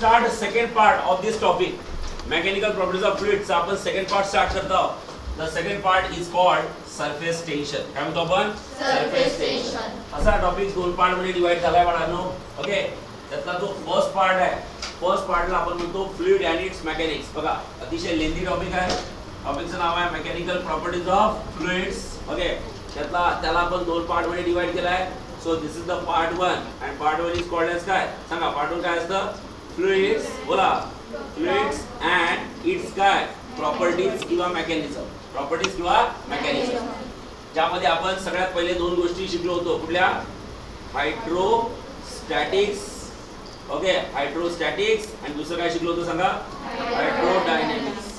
start the second part of this topic, mechanical properties of fluids. Upon second part start करता हो. The second part is called surface tension. क्या म्हणतो आपण? Surface tension. असा topic दोन part मध्ये divide झालाय बाळांनो. ओके, त्यातला जो फर्स्ट पार्ट आहे, फर्स्ट पार्टला आपण म्हणतो फ्लुइड अँड इट्स मेकॅनिक्स. बघा, अतिशय लेंथी टॉपिक आहे. टॉपिकचं नाव आहे mechanical properties of fluids. Okay, त्याला आपण दोन पार्ट मध्ये डिवाइड केला आहे. So this is the part one, and part one is called as काय? सांगा, part one काय असतं? Fluids, बोला. Fluids and its काय? Properties किंवा mechanism. Properties किंवा mechanism. ज्यामध्ये आपण सगळ्यात पहिले दोन गोष्टी शिकलो होतो. कुठल्या? हायड्रोस्टॅटिक्स. Okay, hydrostatics. आणि दुसरं काय शिकलो होतो सांगा? हायड्रोडायनॅमिक्स.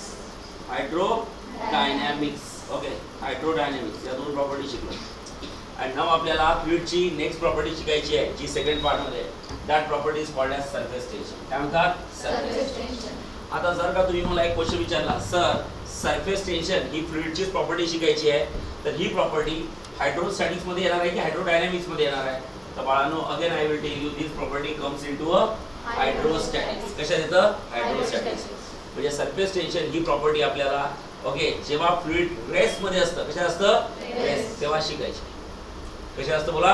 हायड्रोडायनॅमिक्स. ओके, हायड्रोडायनॅमिक्स या दोन प्रॉपर्टी शिकलो. And now आपल्याला फ्लुइडची नेक्स्ट प्रॉपर्टी शिकायची आहे, जी सेकंड पार्ट मध्ये. That property is called as surface tension. काय म्हणतात? Surface tension. आता जर का तुम्ही मला एक क्वेश्चन विचारला, सर सरफेस टेंशन ही फ्लुइडचीच प्रॉपर्टी शिकायची आहे, तर ही प्रॉपर्टी हायड्रोस्टॅटिक्स मध्ये येणार आहे की हायड्रोडायनॅमिक्स मध्ये येणार आहे? तर बाळांनो, again I will tell you, this property comes into a hydrostatics. कशा येतं? हायड्रोस्टॅटिक्स. म्हणजे सरफेस टेंशन ही प्रॉपर्टी आपल्याला, ओके, जेव्हा फ्लुइड रेस्ट मध्ये असतं, कशा असतं? रेस्ट, तेव्हा शिकायची. कशा असतं? बोला,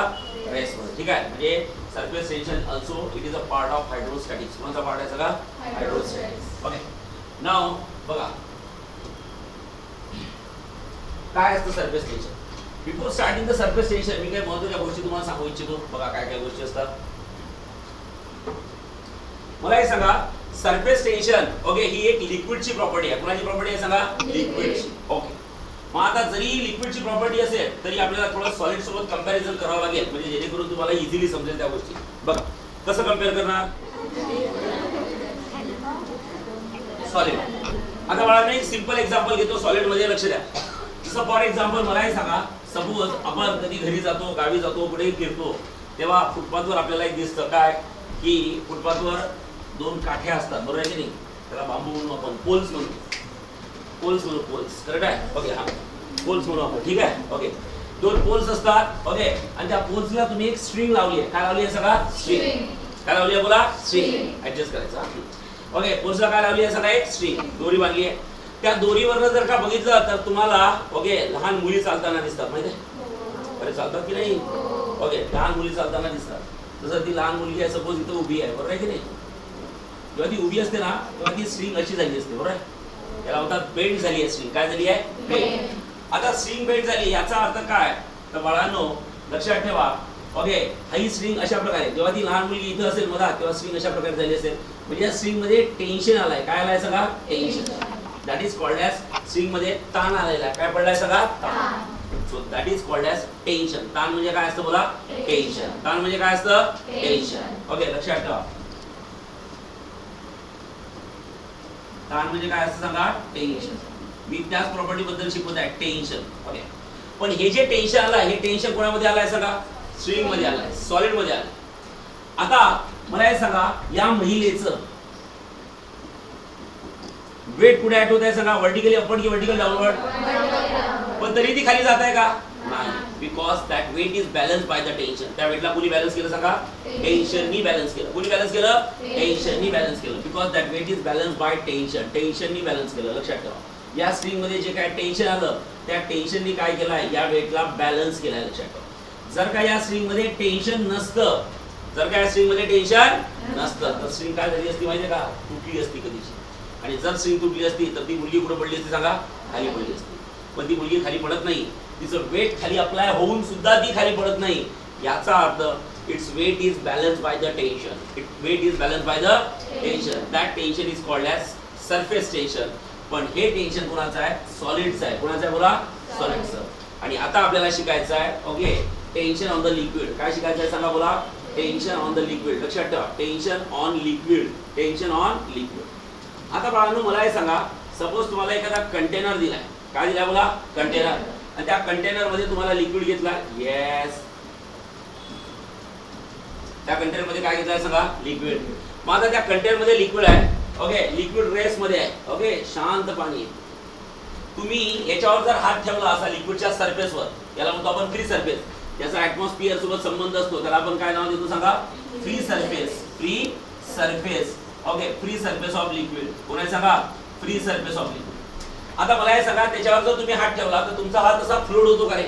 रेस मध्ये. ठीक आहे, म्हणजे surface tension also it is a part of hydrostatics. कोणता पार्ट आहे सगळा? हायड्रोस्टॅटिक्स. ओके, नाउ बघा काय असतं surface tension. Before starting the surface tension, मी काय महत्त्वाच्या गोष्टी तुम्हाला सांगू इच्छितो. बघा काय काय गोष्टी असतात, मला हे सांगा. सरफेस टेंशन, ओके, ही एक लिक्विडची प्रॉपर्टी आहे. कोणाची प्रॉपर्टी आहे सांगा? लिक्विडची. ओके, मग आता जरी लिक्विडची प्रॉपर्टी असेल तरी आपल्याला थोडं सॉलिड सोबत कंपॅरिझन करावं लागेल, म्हणजे जेणेकरून तुम्हाला इझिली समजेल त्या गोष्टी. बघा कसं कम्पेअर करणार सॉलिड. आता बाळांनो, एक सिंपल एक्झाम्पल घेतो. सॉलिड मध्ये लक्ष द्या. जसं फॉर एक्झाम्पल मला हे सांगा, सपोज आपण कधी घरी जातो, गावी जातो, कुठेही फिरतो, तेव्हा फुटपाथवर आपल्याला एक दिसतं काय, की फुटपाथवर दोन काठ्या असतात, बरोबर आहे की नाही? त्याला बांबू म्हणून आपण पोल्स म्हणतो. पोल्स म्हणून, पोल्स करेक्ट आहे. ओके, हा पोल्स म्हणून आपण. ठीक आहे, ओके, दोन पोल्स असतात. ओके, आणि त्या पोल्सला तुम्ही एक स्ट्रिंग लावली आहे. काय लावली आहे सगळा? स्ट्रिंग. काय लावली आहे बोला? स्ट्रिंग. ऍडजस्ट करायचं. ओके, पोल्सला काय लावली आहे सगळा? एक स्ट्रिंग, दोरी बांधली आहे. त्या दोरीवरनं जर का बघितलं तर तुम्हाला, ओके, लहान मुली चालताना दिसतात. माहिती आहे? अरे चालतात की नाही? ओके, लहान मुली चालताना दिसतात. जसं ती लहान मुलगी आहे, सपोज इथं उभी आहे, बरोबर आहे की नाही? जेव्हा ती उभी असते ना, तेव्हा ती स्ट्रिंग अशी झाली असते, बरोबर आहे? याला म्हणतात बेंड झाली आहे स्ट्रिंग. काय झाली आहे? बेंड. आता स्ट्रिंग बेंड झाली, याचा अर्थ काय? तर बाळांनो लक्षात ठेवा, ओके, ही स्ट्रिंग अशा प्रकारे, जेव्हा ती लहान मुलगी इथं असेल मधात, तेव्हा स्ट्रिंग अशा प्रकारे झाली असेल. म्हणजे या स्ट्रिंग मध्ये टेन्शन आलाय. काय आलाय सगळा? Tension. That is called as, string मध्ये ताण आलेला आहे. काय पडलाय सगळा? ताण. So that is called as tension. ताण म्हणजे काय असतं बोला? टेन्शन. ताण म्हणजे काय असतं? टेन्शन. ओके, लक्षात ठेवा, ताण म्हणजे काय असतं सांगा? टेन्शन. मी त्याच प्रॉपर्टी बद्दल शिकवत आहे, टेन्शन. ओके, पण हे जे टेन्शन आलं, हे टेन्शन कोणामध्ये आलंय सांगा? स्ट्रिंग मध्ये आलंय, सॉलिड मध्ये आलंय. आता मला हे सांगा, या महिलेचं वेट पुढे ऍट होत आहे सांगा? व्हर्टिकली अपवर्ड की व्हर्टिकल डाउनवर्ड? पण तरी ती खाली जात आहे का? नाही. Because that weight is balance by the tension. त्या वेटला कोणी बॅलन्स केलं सांगा? टेन्शननी बॅलन्स केलं. कोणी बॅलन्स केलं? टेन्शननी बॅलन्स केलं. Because that weight is balance by tension. टेन्शननी बॅलन्स केलं. लक्षात ठेवा, या स्ट्रिंग मध्ये जे काय टेन्शन आलं, त्या टेन्शननी काय केलंय? या वेटला बॅलन्स केलाय. लक्षात ठेवा, जर का या स्ट्रिंग मध्ये टेन्शन नसतं, जर का या स्ट्रिंग मध्ये टेन्शन नसतं, तर स्ट्रिंग काय झाली असती माहितीये का? तुटली असती कधीची. आणि जर स्ट्रिंग तुटली असती तर ती मुलगी कुठे पडली असती सांगा? खाली पडली असती. पण ती मुलगी खाली पडत नाही. तिचं वेट खाली अप्लाय होऊन सुद्धा ती खाली पडत नाही. याचा अर्थ it's weight is balance by the tension. It weight is balance by the tension. That tension is called as surface tension. पण हे टेन्शन कोणाचं आहे? सॉलिडचं आहे. कोणाचं आहे बोला? सॉलिडचं. आणि आता आपल्याला शिकायचं आहे, okay, tension on the liquid. काय शिकायचं आहे सांगा बोला? Tension on the liquid. लक्षात ठेवा, tension on liquid. Tension on liquid. आता बाळांनो मला हे सांगा, सपोज तुम्हाला एखादा कंटेनर दिलाय. काय दिलाय बोला? कंटेनर. आणि त्या कंटेनर मध्ये तुम्हाला लिक्विड घेतला. येस, त्या कंटेनर मध्ये काय घेतलाय सगळा? लिक्विड. मग आता त्या कंटेनर मध्ये लिक्विड आहे. ओके, लिक्विड रेस मध्ये आहे. ओके, शांत पाणी. तुम्ही याच्यावर जर हात ठेवला असा लिक्विडच्या सरफेसवर, याला म्हणतो आपण फ्री सरफेस. याचा ऍटमॉस्फिअर सोबत संबंध असतो. त्याला आपण काय नाव देतो सांगा? Free surface. Free surface okay, free surface of liquid. कोणाला सांगा? Free surface of liquid. आता मला हे सांगा, त्याच्यावर जर तुम्ही हात ठेवला तर तुमचा हात असा फ्लोट होतो का रे?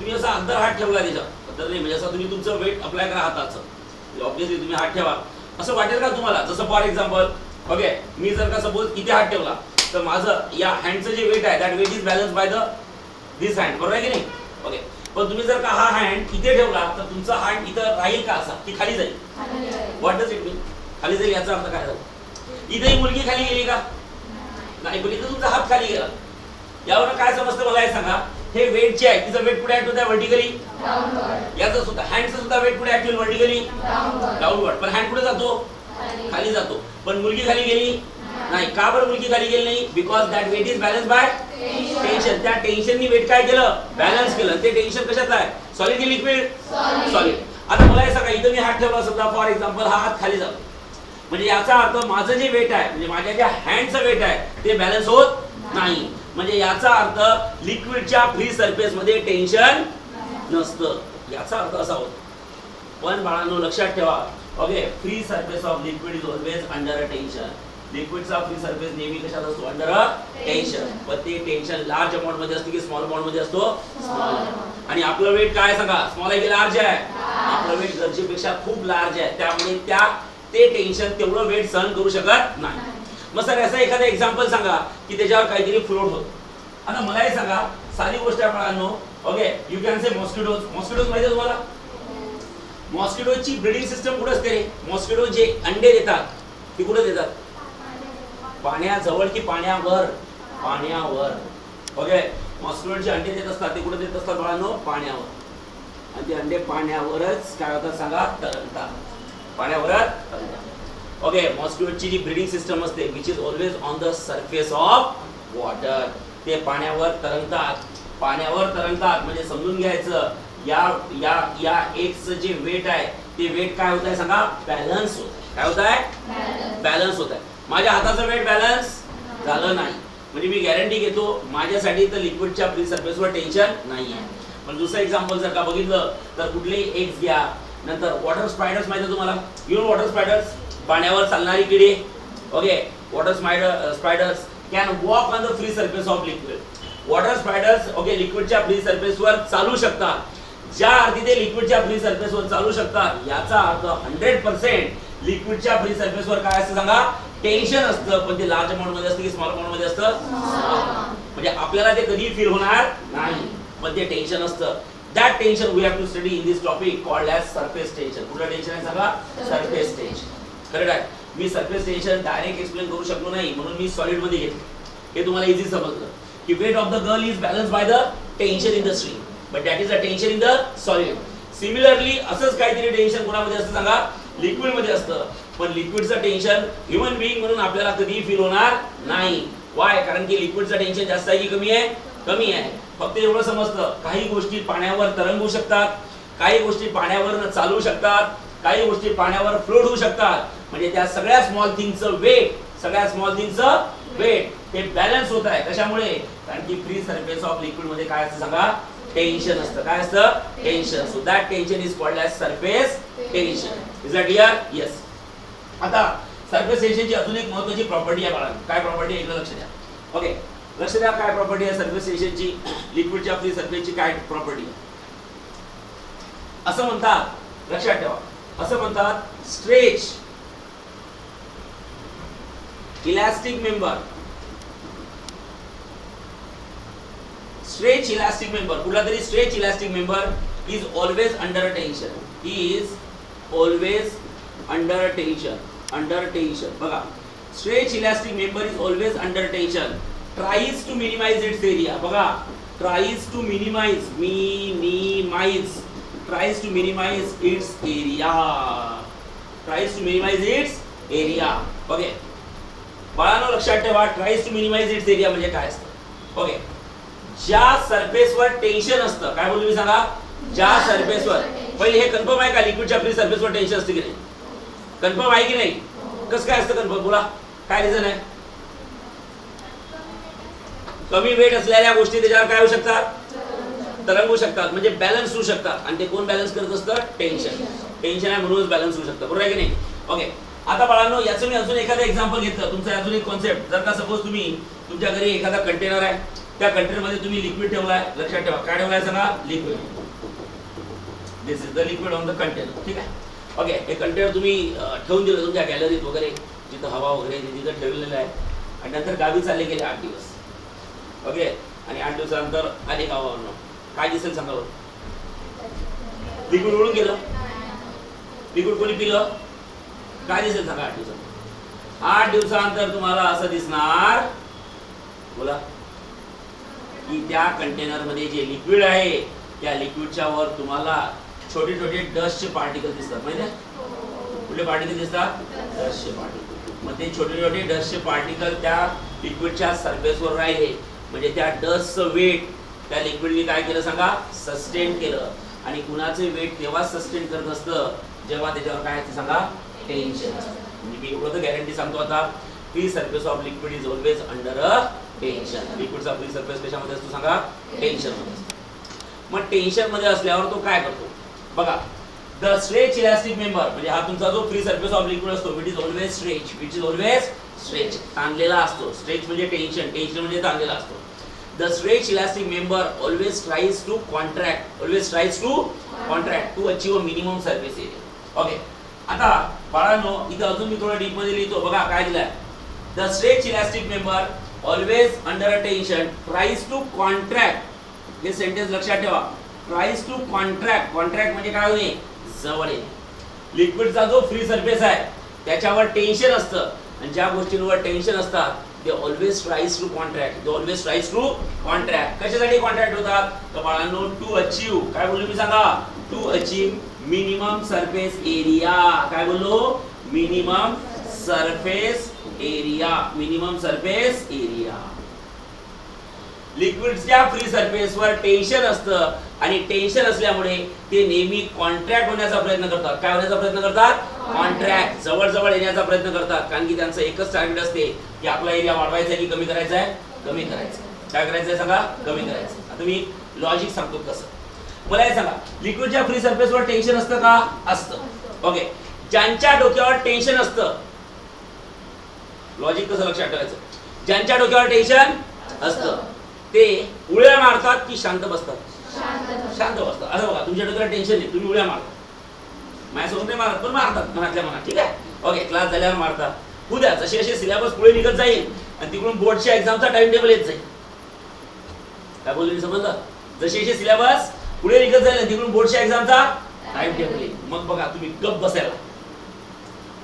तुम्ही असा अंदर हात ठेवला त्याच्यावर तर नाही, म्हणजे असं तुम्ही तुमचं वेट अप्लाय करा हाताचं, ऑब्वियसली तुम्ही हात ठेवा असं वाटेल का तुम्हाला? जसं फॉर एक्झाम्पल ओके, मी जर का सपोज इथे हात ठेवला तर माझं या हँडचं जे वेट आहे that weight is balance by the this hand, बरोबर आहे की नाही? ओके, पण तुम्ही जर का हा हँड इथे ठेवला तर तुमचा हँड इथं राहील का असा की खाली जाईल? व्हॉट डज इट मीन खाली जाईल याचा अर्थ काय झाला? इथे मुलगी खाली गेली का नाही, पण इथं तुमचा हात खाली गेला. यावरून काय समजतं मला हे सांगा? हे वेट जे आहे तिचं वेट पुढे ऍक्ट होतं व्हर्टिकली, याचं सुद्धा हँडचं सुद्धा वेट पुढे ऍक्ट होईल व्हर्टिकली डाऊनवर्ड, पण हँड पुढे जातो खाली जातो. पण मुलगी खाली गेली नाही का? बरं मुलगी खाली गेली नाही because that weight is balance by tension. त्या टेन्शननी वेट काय केलं? बॅलन्स केलं. ते टेन्शन कशाचं आहे? सॉलिड की लिक्विड? सॉलिड. आता मला हे सांगा, इथं मी हात ठेवला समजा फॉर एक्झाम्पल, हा हात खाली जातो म्हणजे याचा अर्थ माझं जे वेट आहे म्हणजे माझ्या ज्या हँडचं वेट आहे ते बॅलन्स होत नाही. म्हणजे याचा अर्थ लिक्विडच्या फ्री सरफेस मध्ये टेन्शन नसतं, याचा अर्थ असा होतो. पण बाळांनो लक्षात ठेवा okay, free surface of liquid is always under a tension. लिक्विडचा फ्री सरफेस नेहमी कशात असतो? Under a tension. पण ते टेन्शन लार्ज अमाऊंट मध्ये असते की स्मॉल अमाऊंट मध्ये असतो? स्मॉल. आणि आपलं वेट काय सांगा? स्मॉल आहे की लार्ज आहे? आपलं वेट गरजेपेक्षा खूप लार्ज आहे, त्यामुळे ते टेन्शन तेवढं वेट सहन करू शकत नाही. मग सर असं एखादं एक्झाम्पल सांगा की त्याच्यावर काहीतरी फ्लोट होत. आता मला हे सांगा, सारी गोष्ट आपण okay you can say mosquitoes. Mosquitoes माहिती आहे तुम्हाला? मॉस्किटोजची ब्रीडिंग सिस्टम कुठे असते? मॉस्किटो जे अंडे देतात ते कुठे देतात? पाण्याजवळ की पाण्यावर? पाण्यावर. ओके, मॉस्किटो जे अंडे देत असतात ते कुठे देत असतात बाळांनो? पाण्यावर. आणि ते अंडे पाण्यावरच काय होतात सांगा? तरंगतात, पाण्यावरच तरंगतात. ओके, मॉस्किटोची जी ब्रीडिंग सिस्टम असते which is always on the surface of water, ते पाण्यावर तरंगतात. पाण्यावर तरंगतात म्हणजे समजून घ्यायचं या या या एक्सचं जे वेट आहे ते वेट काय होत आहे सांगा? बॅलन्स होत आहे. काय होत आहे? बॅलन्स होत आहे. माझ्या हाताचं वेट बॅलन्स झालं नाही म्हणजे मी गॅरंटी घेतो माझ्यासाठी तर लिक्विडच्या फ्री सरफेसवर टेन्शन नाही आहे. पण दुसरं एक्झाम्पल जर का बघितलं तर कुठलेही एक्स घ्या, नंतर वॉटर स्पायडर्स माहिती आहे तुम्हाला? येऊन वॉटर स्पायडर्स पाण्यावर चालणारी किडे okay, water spiders can walk on the free surface of liquid. Water spiders okay लिक्विडच्या फ्री सरफेसवर चालू शकतात. ज्या अर्थी ते लिक्विडच्या फ्री सरफेसवर चालू शकतात याचा अर्थ 100% लिक्विडच्या फ्री सरफेसवर काय असतं सांगा? टेन्शन असतं. पण ते लार्ज अमाऊंट मध्ये असतं की स्मॉल अमाऊंट मध्ये असतं? म्हणजे आपल्याला ते कधी फील होणार नाही, पण ते टेन्शन असतं. That tension we have to study in this topic called as surface tension. कुठलं टेन्शन आहे सांगा? Surface tension. करेक्ट आहे. मी सरफेस टेन्शन डायरेक्ट एक्सप्लेन करू शकलो नाही म्हणून मी सॉलिड मध्ये घेतलं. हे तुम्हाला इझी समजलं की weight of the girl is balance by the tension in the string but that is a tension in the solid. Similarly असंच काहीतरी टेन्शन कोणामध्ये असतं सांगा? लिक्विड मध्ये असतं. पण लिक्विडचं टेन्शन ह्युमन बीइंग म्हणून आपल्याला कधीही फील होणार नाही. वाय? कारण की लिक्विडचं टेन्शन जास्त आहे की कमी आहे? कमी आहे. फक्त एवढं समजतं काही गोष्टी पाण्यावर तरंगू शकतात, काही गोष्टी पाण्यावर चालू शकतात, काही गोष्टी पाण्यावर फ्लोट होऊ शकतात. म्हणजे त्या सगळ्या स्मॉल थिंगचं वेट ते बॅलन्स होत आहे. कशामुळे? कारण की फ्री सरफेस ऑफ लिक्विड मध्ये काय असतं सांगा? टेन्शन असतं. काय असतं? Tension. So that tension is called as surface tension. Is that clear? Yes. आता सरफेस टेन्शनची अजून एक महत्त्वाची प्रॉपर्टी आहे बाळांनो. काय प्रॉपर्टी आहे? एकदा लक्ष द्या ओके, लक्ष द्या काय प्रॉपर्टी आहे सरफेस टेन्शनची, लिक्विडच्या फ्री सरफेसची काय प्रॉपर्टी आहे? असं म्हणतात, लक्षात ठेवा, असं म्हणतात stretch elastic member. Stretch elastic member, कुठला तरी stretch elastic member is always under tension. Is always under tension. Under tension बघा, stretch elastic member is always under tension. Tries to minimise its area. बघा, tries to minimise tries to minimise its area. Tries to minimise its area. Okay बाळांनो लक्षात ठेवा, tries to minimise its area म्हणजे काय असतं? Okay, ज्या सरफेसवर tension असतं. काय बोलू मी सांगा? ज्या सरफेसवर. पहिले हे कन्फर्म आहे का लिक्विडच्या फ्री सरफेसवर टेन्शन असते की नाही? कन्फर्म आहे की नाही? कसं काय असतं कन्फर्म? बोला, काय रिझन आहे? कमी वेट असलेल्या गोष्टी त्याच्यावर काय होऊ शकतात? तरंगू शकतात. म्हणजे बॅलन्स होऊ शकतात. आणि ते कोण बॅलन्स करत असतं? टेन्शन. टेन्शन आहे म्हणूनच बॅलन्स होऊ शकतं. बरोबर आहे की नाही? ओके, आता बाळांनो याचं मी अजून एखादा एक्झाम्पल घेतलं, तुमचा अजून एक कॉन्सेप्ट जर का सपोज तुम्ही तुमच्या घरी एखादा कंटेनर आहे, त्या कंटेनर मध्ये तुम्ही लिक्विड ठेवलाय, लक्षात ठेवा काय ठेवलाय सांगा, liquid, this is the liquid on the container, ठीक आहे ओके. हे कंटेनर तुम्ही ठेवून दिलं तुमच्या गॅलरीत वगैरे जिथं हवा वगैरे तिथं ठेवलेलं आहे आणि नंतर गावी चालले गेले 8 दिवस ओके, आणि 8 दिवसानंतर आले गावावरून, काय दिसेल सांगा बरं, लिक्विड उडून गेलं, लिक्विड कोणी पिलं, काय दिसेल सांगा 8 दिवसानंतर, 8 दिवसानंतर तुम्हाला असं दिसणार बोला की त्या कंटेनरमध्ये जे लिक्विड आहे त्या लिक्विडच्या वर तुम्हाला छोटे छोटे डस्टचे पार्टिकल दिसतात, माहिती आहे कुठले पार्टिकल दिसतात, डस्टचे पार्टिकल, मग ते छोटे छोटे डस्टचे पार्टिकल त्या लिक्विडच्या सरफेसवर राहिले म्हणजे त्या डस्टचं वेट त्या लिक्विडने काय केलं सांगा, सस्टेन केलं, आणि कुणाचे वेट तेव्हा सस्टेन करत असतं जेव्हा त्याच्यावर काय असतं सांगा, टेन्शन. मी एवढं तर गॅरंटी सांगतो आता, free surface of liquid is always under a tension. लिक्विडचा फ्री सरफेस कशामध्ये असतो सांगा, टेन्शन मध्ये असतो. मग टेन्शन मध्ये असल्यावर तो काय करतो बघा, द स्ट्रेच इलास्टिक मेंबर म्हणजे हा तुमचा जो फ्री सरफेस ऑफ लिक्विड असतो which is always stretch, which is always stretch, ताणलेला असतो, स्ट्रेच म्हणजे टेन्शन, टेन्शन म्हणजे ताणलेला असतो. The stretch elastic member always tries to contract, to achieve a minimum surface area. Okay. आता बाळांनो इथे अजून मी थोडं डीप मध्ये लिहितो बघा काय दिलंय, The stretch elastic member always under a tension tries to contract. हे सेंटेन्स लक्षात ठेवा, tries to contract. Contract म्हणजे काय होणे, जवळ येणे. लिक्विडचा जो फ्री सरफेस आहे त्याच्यावर टेन्शन असतं आणि ज्या गोष्टींवर टेन्शन असतात they always tries to contract, कशासाठी कॉन्ट्रॅक्ट होतात तर बाळांनो टू अचीव, काय बोललो मी सांगा, to achieve minimum surface area, काय बोललो minimum surface area, minimum surface area. लिक्विडच्या फ्री सरफेसवर टेन्शन असतं आणि टेन्शन असल्यामुळे ते नेहमी कॉन्ट्रॅक्ट होण्याचा प्रयत्न करतात, काय होण्याचा प्रयत्न करतात, कॉन्ट्रॅक्ट, जवळजवळ येण्याचा प्रयत्न करतात, कारण की त्यांचं एकच टार्गेट असते की आपला एरिया वाढवायचा की कमी करायचा आहे, कमी करायचा. काय करायचं सांगा, कमी करायचं. आता मी लॉजिक सांगतो कसं, मला हे सांगा लिक्विडच्या फ्री सरफेसवर टेन्शन असतं का, असतं ओके. ज्यांच्या डोक्यावर टेन्शन असतं, लॉजिक कसं लक्षात ठेवायचं, ज्यांच्या डोक्यावर टेन्शन असतं ते उळ्या मारतात की शांत बसतात, शांत बसतात. असं बघा तुमच्या डोक्याला टेन्शन नाही, तुम्ही उळ्या मारता, माझ्यासोबत नाही मारत पण मारतात मनातल्या मनात, ठीक आहे ओके, क्लास झाल्यावर मारतात. उद्या जशी अशी सिलेबस पुढे निघत जाईल आणि तिकडून बोर्डच्या एक्झामचा टाइम टेबल येत जाईल, काय बोलली समजलं, जशी अशी सिलेबस पुढे निघत जाईल आणि तिकडून बोर्डच्या एक्झामचा टाइम टेबल येईल, मग बघा तुम्ही गप बसायला,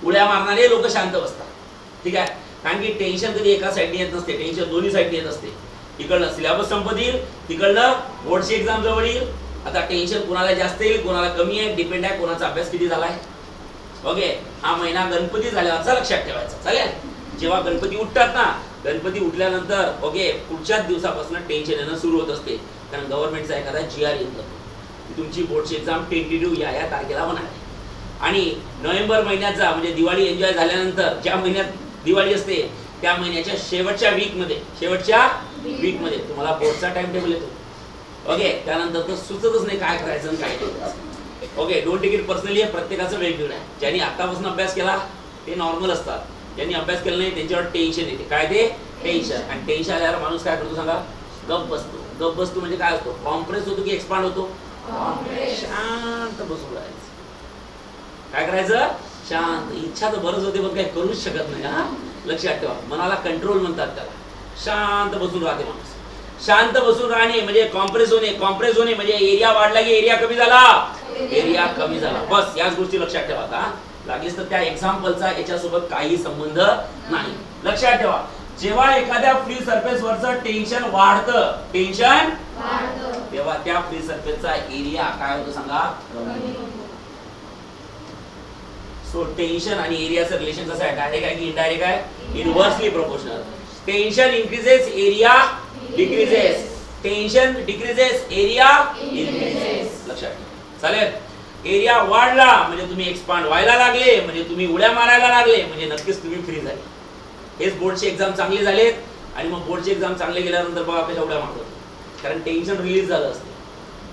उड्या मारणारे लोक शांत बसतात, ठीक आहे, कारण की टेन्शन कधी एका साईडने येत नसते, टेन्शन दोन्ही साईडने येत असते, तिकडनं सिलेबस संपतील, तिकडनं बोर्डची एक्झाम जवळ येईल. आता टेन्शन कोणाला जास्त येईल, कोणाला कमी आहे, डिपेंड आहे कोणाचा अभ्यास किती झाला आहे ओके. हा महिना गणपती झाल्यावरचा लक्षात ठेवायचा, चालेल, जेव्हा गणपती उठतात ना, गणपती उठल्यानंतर ओके पुढच्याच दिवसापासून टेन्शन येणं सुरू होत असते, कारण गव्हर्नमेंटचा एखादा GR येऊन जातो, तुमची बोर्डची एक्झाम टेंटेटिव्ह या तारखेला होणार, आणि नोव्हेंबर महिन्याचा म्हणजे दिवाळी एन्जॉय झाल्यानंतर ज्या महिन्यात दिवाळी असते त्या महिन्याच्या शेवटच्या वीकमध्ये, तुम्हाला बोर्डचा टाइम टेबल येतो ओके, त्यानंतर तर सुचतच नाही काय करायचं आणि काय करायचं ओके. दोन तिकीट पर्सनली आहे, प्रत्येकाचं वेगवेगळं आहे, ज्यांनी आतापासून अभ्यास केला ते नॉर्मल असतात, ज्यांनी अभ्यास केला नाही त्यांच्यावर टेन्शन येते, काय ते टेन्शन, आणि टेन्शन आल्यावर माणूस काय करतो सांगा, गप बसतो. गप बसतो म्हणजे काय असतो, कॉम्प्रेस होतो की एक्सपांड होतो, शांत बसून राहायचं, काय करायचं शांत, इच्छा तर बरंच होते पण काय करूच शकत नाही, हा लक्षात ठेवा, मनाला कंट्रोल म्हणतात त्याला, शांत बसून राहते माणूस. शांत बसून राहणे म्हणजे कॉम्प्रेस होणे, कॉम्प्रेस होणे म्हणजे एरिया वाढला की एरिया कमी झाला, एरिया कमी झाला, बस याच गोष्टी लक्षात ठेवा. आता लागेच तर त्या एक्झाम्पलचा याच्यासोबत काही संबंध नाही, लक्षात ठेवा. जेव्हा एखाद्या फ्री सरफेस वरचं टेन्शन वाढतं, टेन्शन तेव्हा त्या फ्री सरफेसचा एरिया काय होतो सांगा, कमी. सो टेन्शन आणि एरियाचं रिलेशन कसं आहे, डायरेक्ट आहे की इनडायरेक्ट आहे, inversely proportional. Tension increases, area decreases, tension decreases, area increases, लक्षात ठेवा चालेल. एरिया वाढला म्हणजे तुम्ही एक्सपांड व्हायला लागले, म्हणजे तुम्ही उड्या मारायला लागले, म्हणजे नक्कीच तुम्ही फ्री झाले, हेच बोर्डचे एक्झाम चांगले झालेत, आणि मग बोर्डचे एक्झाम चांगले गेल्यानंतर बघा आपल्याला उड्या मारतो, कारण टेन्शन रिलीज झालं असतं,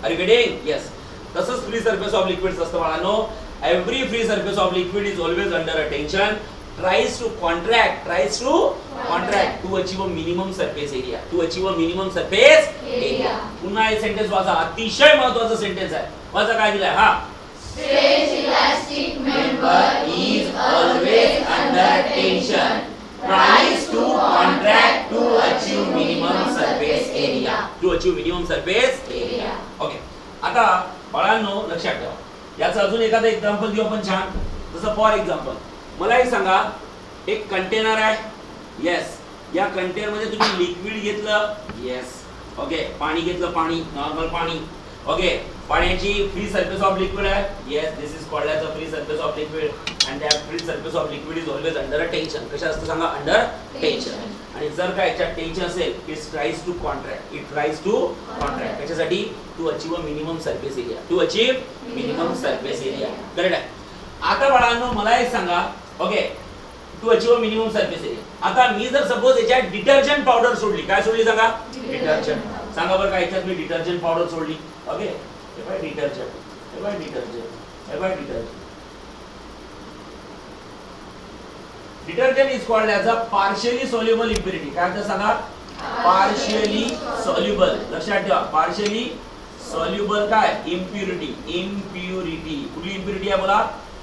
अरे गडे येस. तसंच फ्री सरफेस ऑफ लिक्विड्स असतं बाळांनो, Every free surface of liquid is always under a tension, tries to contract to achieve a minimum surface area. पुन्हा हे सेंटेन्स वाचा, अतिशय महत्त्वाचा सेंटेन्स आहे. वाचा काय दिलाय? हा, stress elastic member is always under tension, tries to contract to achieve minimum surface area. Okay. आता बाळांनो लक्षात ठेवा. याचा अजून एखादा एक्झाम्पल देऊ आपण छान. जसं फॉर एक्झाम्पल मला एक सांगा, एक कंटेनर आहे. यस, या कंटेनर मध्ये तुम्ही लिक्विड घेतलं. यस, ओके, पाणी घेतलं, पाणी, नॉर्मल पाणी. ओके, पाण्याची फ्री सरफेस ऑफ लिक्विड आहे. Yes, this is called as a free surface of liquid and that free surface of liquid is always under a tension. कशा असतं सांगा? Under tension. आणि जर काय याच्यात टेंशन असेल, इट ट्राइज टू कॉन्ट्रॅक्ट, कशासाठी? To achieve a minimum surface area. Correct आहे. आता बाळांनो मला एक सांगा, okay, to achieve minimum surface area. आता मी जर सपोज याच्यात डिटर्जंट पावडर सोडली, काय सोडली सांगा? डिटर्जंट. सांगा बरं, काय याच्यात मी डिटर्जंट पावडर सोडली. ओके, हे बघा detergent, detergent is called as a partially soluble impurity. काय म्हणतात सांगा? Partially soluble. लक्षात ठेवा, पार्शियली सोल्युबल काय? इम्प्युरिटी. कुठली इम्प्युरिटी आहे बोला?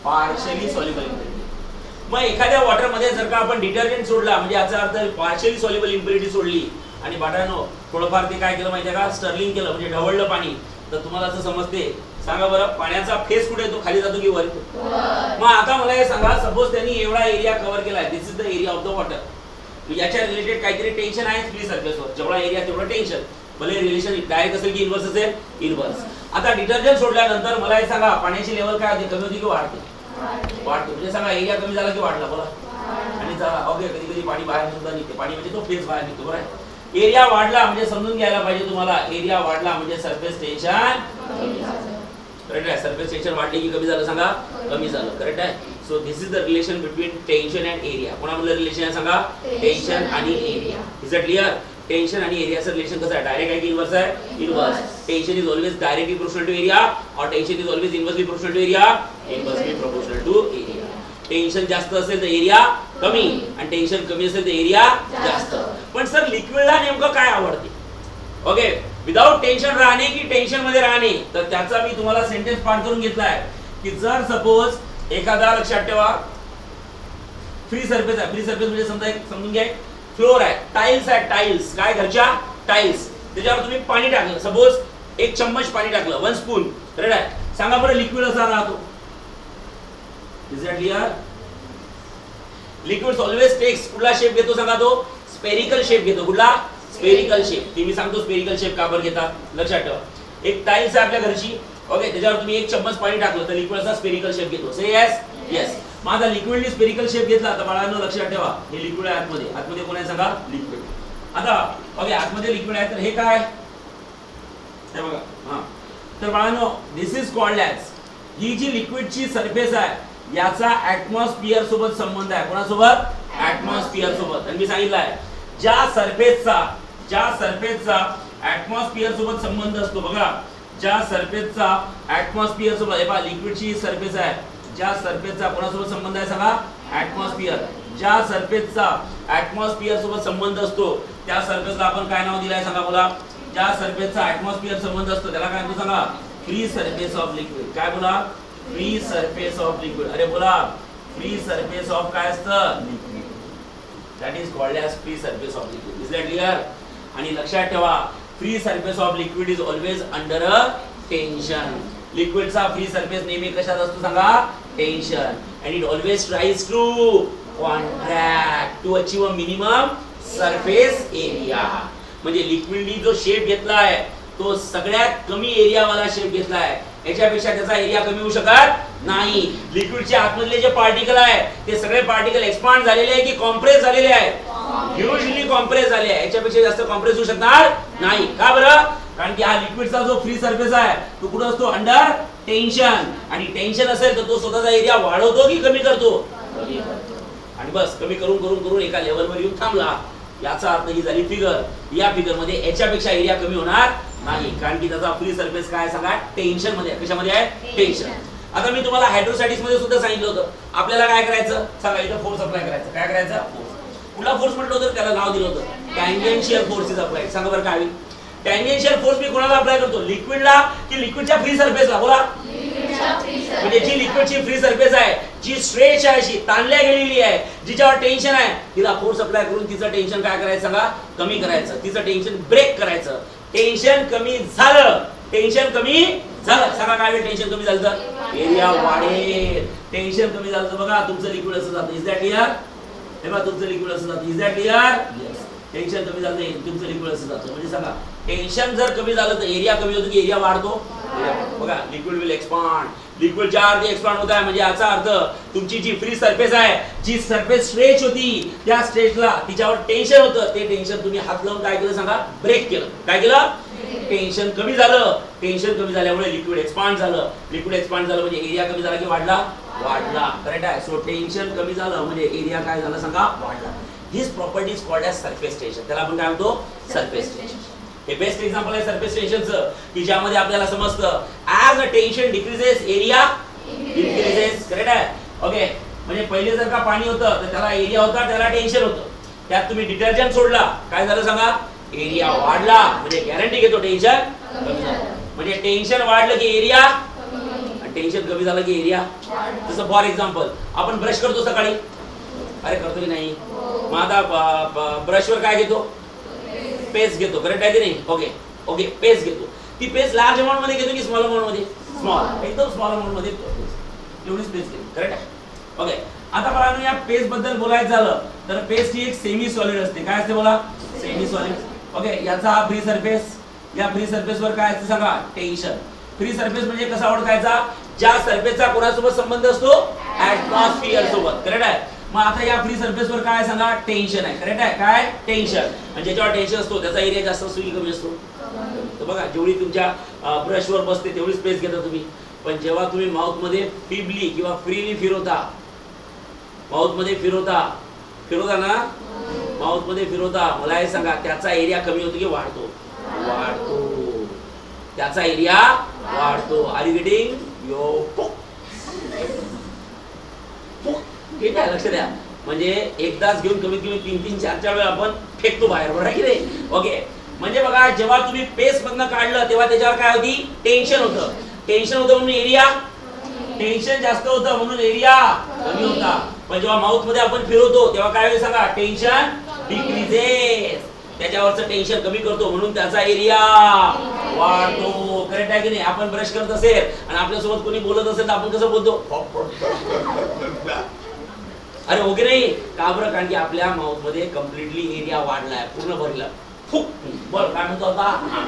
Partially soluble impurity. मग एखाद्या वॉटर मध्ये जर का आपण डिटर्जंट सोडला, म्हणजे याचा अर्थ पार्शियली सोल्युबल इम्प्युरिटी सोडली. आणि बाटानो थोडंफार ते काय केलं माहितीये का? स्टर्लिंग केलं, म्हणजे ढवळलं पाणी. तर तुम्हाला असं समजते, सांगा बरं, पाण्याचा फेस कुठे येतो? खाली जातो की वर? मग आता मला हे सांगा, सपोज त्यांनी एवढा एरिया कव्हर केलाय, this is the area of the water. याच्या रिलेटेड काहीतरी टेन्शन आहे फ्री सरफेसवर. जेवढा एरिया तेवढं टेन्शन, भले रिलेशन डायरेक्ट असेल की इन्व्हर्स असेल, इन्व्हर्स. आता डिटर्जंट सोडल्यानंतर मला हे सांगा, पाण्याची लेवल काय होते? कमी होती की वाढते? वाढतो. म्हणजे सांगा, एरिया कमी झाला की वाढला बोला? आणि ओके, कधी कधी पाणी बाहेर सुद्धा निघते. पाणी म्हणजे तो फेस बाहेर निघतो, बरोबर. एरिया वाढला म्हणजे समजून घ्यायला पाहिजे तुम्हाला, एरिया वाढला म्हणजे सरफेस टेन्शन. करेक्ट आहे. सरफेस टेन्शन वाढली की कमी झालं सांगा? कमी झालं. करेक्ट आहे. So this is the relation between tension and area. कोणामधलं रिलेशन आहे सांगा? टेन्शन आणि area. Is it clear? Tension आणि एरियाचं रिलेशन कसं आहे? डायरेक्ट आहे की इनव्हर्स आहे? Inverse. Tension is always directly proportional to area, और tension is always inversely proportional to area. Inversely proportional to area. Tension जास्त असेल तर एरिया कमी, आणि टेंशन कमी असेल तर एरिया जास्त. पण सर लिक्विडला नेमकं काय आवडते? ओके, विदाउट टेंशन राहणे की टेंशन मध्ये राहणे? तर त्याचा मी तुम्हाला सेंटेन्स पाठ करून घेतलाय की जर सपोज एखादा, लक्षात ठेवा, फ्री सरफेस आहे. फ्री सरफेस म्हणजे समजा एक समजून घ्या, फ्लोर आहे, टाइल्स आहे. टाइल्स काय? घरच्या टाइल्स. त्याच्यावर तुम्ही पाणी टाकलं, सपोज एक चम्मच पाणी टाकलं, 1 स्पून. करेक्ट आहे. सांगा बरं, लिक्विड असा राहतो. Is it clear? Liquid always takes कुठला शेप घेतो सांगा? तो स्पेरिकल शेप घेतो. कुठला? Spherical shape. तुम्ही सांगतो स्पेरिकल शेप का बरं घेता? लक्षात ठेवा, एक टाइल्स आहे आपल्या घरची. ओके, त्याच्यावर तुम्ही 1 चम्मच पाणी टाकलं तर लिक्विड असा स्पेरिकल शेप घेतो. से यस? यस. माझा लिक्विडने स्पेरिकल शेप घेतला. तर बाळांनो लक्षात ठेवा, हे लिक्विड आहे. आतमध्ये कोण आहे सांगा? लिक्विड. आता ओके, आतमध्ये लिक्विड आहे तर हे काय आहे बघा. हां, तर बाळांनो दिस इज कॉल्ड ॲज, ही जी लिक्विडची सरफेस आहे याचा ॲटमॉस्फिअर सोबत संबंध आहे. कोणासोबत? ॲटमॉस्फिअर सोबत. आणि मी सांगितलं आहे, ज्या सरफेसचा ॲटमॉस्फिअर सोबत संबंध असतो बघा, ज्या सरफेसचा ॲटमॉस्फिअर सोबत, हे बघा लिक्विडची सरफेस आहे, ज्या सरफेसचा कोणासोबत संबंध आहे सांगा? ॲटमॉस्फिअर. ज्या सरफेसचा ॲटमॉस्फिअर सोबत संबंध असतो त्या सरफेसला आपण काय नाव दिलंय सांगा बोला? ज्या सरफेसचा ॲटमॉस्फिअर संबंध असतो त्याला काय म्हणतो सांगा? Free surface of liquid. काय बोला? Free surface of liquid. अरे बोला, फ्री सरफेस ऑफ काय असतं? Liquid. That is called as free surface of liquid. Is that clear? आणि लक्षात ठेवा, free surface of liquid is always under a tension. लिक्विडचा फ्री सरफेस नेहमी कशात असतो सांगा? Tension. And it always tries to contract to achieve a minimum surface area. म्हणजे लिक्विडनी जो शेप घेतलाय तो सगळ्यात कमी एरियावाला शेप घेतलाय. याच्यापेक्षा त्याचा एरिया कमी होऊ शकत नाही. लिक्विडच्या आतमधले जे पार्टिकल आहे ते सगळे पार्टिकल एक्सपांड झालेले आहे की कॉम्प्रेस झालेले आहे? ह्यूजली कॉम्प्रेस झाले आहे. याच्यापेक्षा जास्त कॉम्प्रेस होऊ शकणार नाही. का बरं? कारण की हा लिक्विडचा जो फ्री सरफेस आहे तो कुठं असतो? Under tension. आणि टेन्शन असेल तर तो स्वतःचा एरिया वाढवतो की कमी करतो? आणि बस कमी करून करून करून एका लेवलवर येऊन थांबला. याचा अर्थ ही झाली फिगर. या फिगर मध्ये याच्यापेक्षा एरिया कमी होणार नाही, कारण की त्याचा फ्री सरफेस काय सांगा? टेन्शन मध्ये. कशामध्ये आहे? टेन्शन. आता मी तुम्हाला हायड्रोस्टॅटिक्स मध्ये सुद्धा सांगितलं होतं आपल्याला काय करायचं सांगा, इथं फोर्स अप्लाय करायचा. काय करायचा? फोर्स. कुठला फोर्स म्हटलं होतं त्याला? नाव दिलं होतं टँजेंशियल फोर्सेस अप्लाय. सांगा बरं काय होईल टँजेंशियल फोर्स? मी कोणाला अप्लाय करतो? लिक्विडला की लिक्विडच्या फ्री सरफेसला? बोला म्हणजे जी लिक्विडची फ्री सरफेस आहे जी स्ट्रेच आहे अशी ताणल्या गेलेली आहे जिच्यावर टेन्शन आहे तिला फोर्स अप्लाय करून तिचं टेन्शन काय करायचं सांगा? कमी करायचं. तिचं टेन्शन ब्रेक करायचं. टेन्शन कमी झालं, टेन्शन कमी झालं सांगा काय होईल? टेन्शन कमी झालं तर एरिया वाढेल. टेन्शन कमी झालं तर बघा तुमचं लिक्विड असं जातं. Is that clear? हे बघा तुमचं लिक्विड असं जातं. Is that clear? टेन्शन कमी झालं तर तुमचं लिक्विड असं जातं. म्हणजे सांगा टेन्शन जर कमी झालं तर एरिया कमी होतो की एरिया वाढतो? बघा लिक्विड विल एक्सपांड. लिक्विड ज्या अर्थ एक्सपांड होत आहे म्हणजे याचा अर्थ तुमची जी फ्री सरफेस आहे जी सरफेस स्ट्रेच होती त्या स्ट्रेचला तिच्यावर टेन्शन होतं ते टेन्शन तुम्ही हात लावून काय केलं सांगा? ब्रेक केलं. काय केलं? टेन्शन कमी झालं. टेन्शन कमी झाल्यामुळे लिक्विड एक्सपांड झालं. लिक्विड एक्सपांड झालं म्हणजे एरिया कमी झाला की वाढला? वाढला. करेक्ट आहे. सो टेन्शन कमी झालं म्हणजे एरिया काय झाला सांगा? वाढला. His property is called as surface tension. त्याला आपण काय म्हणतो? Surface tension. हे बेस्ट एक्झाम्पल आहे सरफेस टेन्शनचं की ज्यामध्ये आपल्याला समजतं as a tension decreases area increases. Correct आहे. ओके म्हणजे पहिले जर का पाणी होतं तर त्याला एरिया होता त्याला टेन्शन होतं. त्यात तुम्ही डिटर्जंट सोडला काय झालं सांगा? एरिया वाढला. म्हणजे गॅरंटी घेतो टेन्शन कमी झालं. म्हणजे टेन्शन वाढलं की एरिया, टेन्शन कमी झालं की एरिया. जसं फॉर एक्झाम्पल आपण ब्रश करतो सकाळी. अरे करतो की नाही? मग आता ब्रशवर काय घेतो? पेस्ट घेतो. करेक्ट आहे की नाही? ओके ओके पेस्ट घेतो. ती पेस्ट लार्ज अमाउंट मध्ये घेतो की स्मॉल अमाउंट मध्ये? स्मॉल, एकदम स्मॉल अमाउंट मध्ये एवढीच पेस्ट घेतो. करेक्ट आहे. ओके आता मला या पेस्ट बद्दल बोलायचं झालं तर पेस्ट ही एक सेमी सॉलिड असते. काय असते बोला? Semi solid. ओके याचा फ्री सरफेस. या फ्री सरफेस वर काय असतं सांगा? टेन्शन. फ्री सरफेस म्हणजे कसा ओळखायचा? ज्या सरफेसचा कोणासोबत संबंध असतो? ऍटमॉस्फिअर सोबत. करेक्ट आहे. मग आता या फ्री सरफेस वर काय सांगा? टेन्शन आहे. करेक्ट आहे. काय टेन्शन म्हणजे ज्याच्यावर टेन्शन असतो त्याचा एरिया जास्त असतो की कमी असतो? तर बघा जेवढी तुमच्या ब्रशवर बसते तेवढी स्पेस घेता तुम्ही. पण जेव्हा तुम्ही माउथ मध्ये फिबली किंवा फ्रीली फिरवता, माउथ मध्ये फिरवता ना माउथ मध्ये फिरवता, मला हे सांगा त्याचा एरिया कमी होतो की वाढतो? वाढतो. त्याचा एरिया वाढतो. आर यू गेटिंग यो? ठीक आहे. लक्ष द्या. म्हणजे एकदाच घेऊन कमीत कमी 3-4 वेळा आपण फेकतो बाहेर. बरोबर की नाही? ओके म्हणजे बघा जेव्हा तुम्ही पेस्ट मधनं काढलं तेव्हा त्याच्यावर काय होती? टेन्शन होतं. टेन्शन होतं म्हणून एरिया, टेन्शन जास्त होतं म्हणून एरिया कमी होता. पण जेव्हा माउथ मध्ये आपण फिरवतो तेव्हा काय होईल सांगा? Tension decreases. त्याच्यावरचं टेन्शन कमी करतो म्हणून त्याचा एरिया वाढतो. करेक्ट आहे की नाही? आपण ब्रश करत असेल आणि आपल्यासोबत कोणी बोलत असेल तर आपण कसं बोलतो? अरे ओके नाही का बरं? कारण की आपल्या माउथ मध्ये कम्प्लिटली एरिया वाढलाय, पूर्ण भरला. खूप बर काय म्हणतो आता?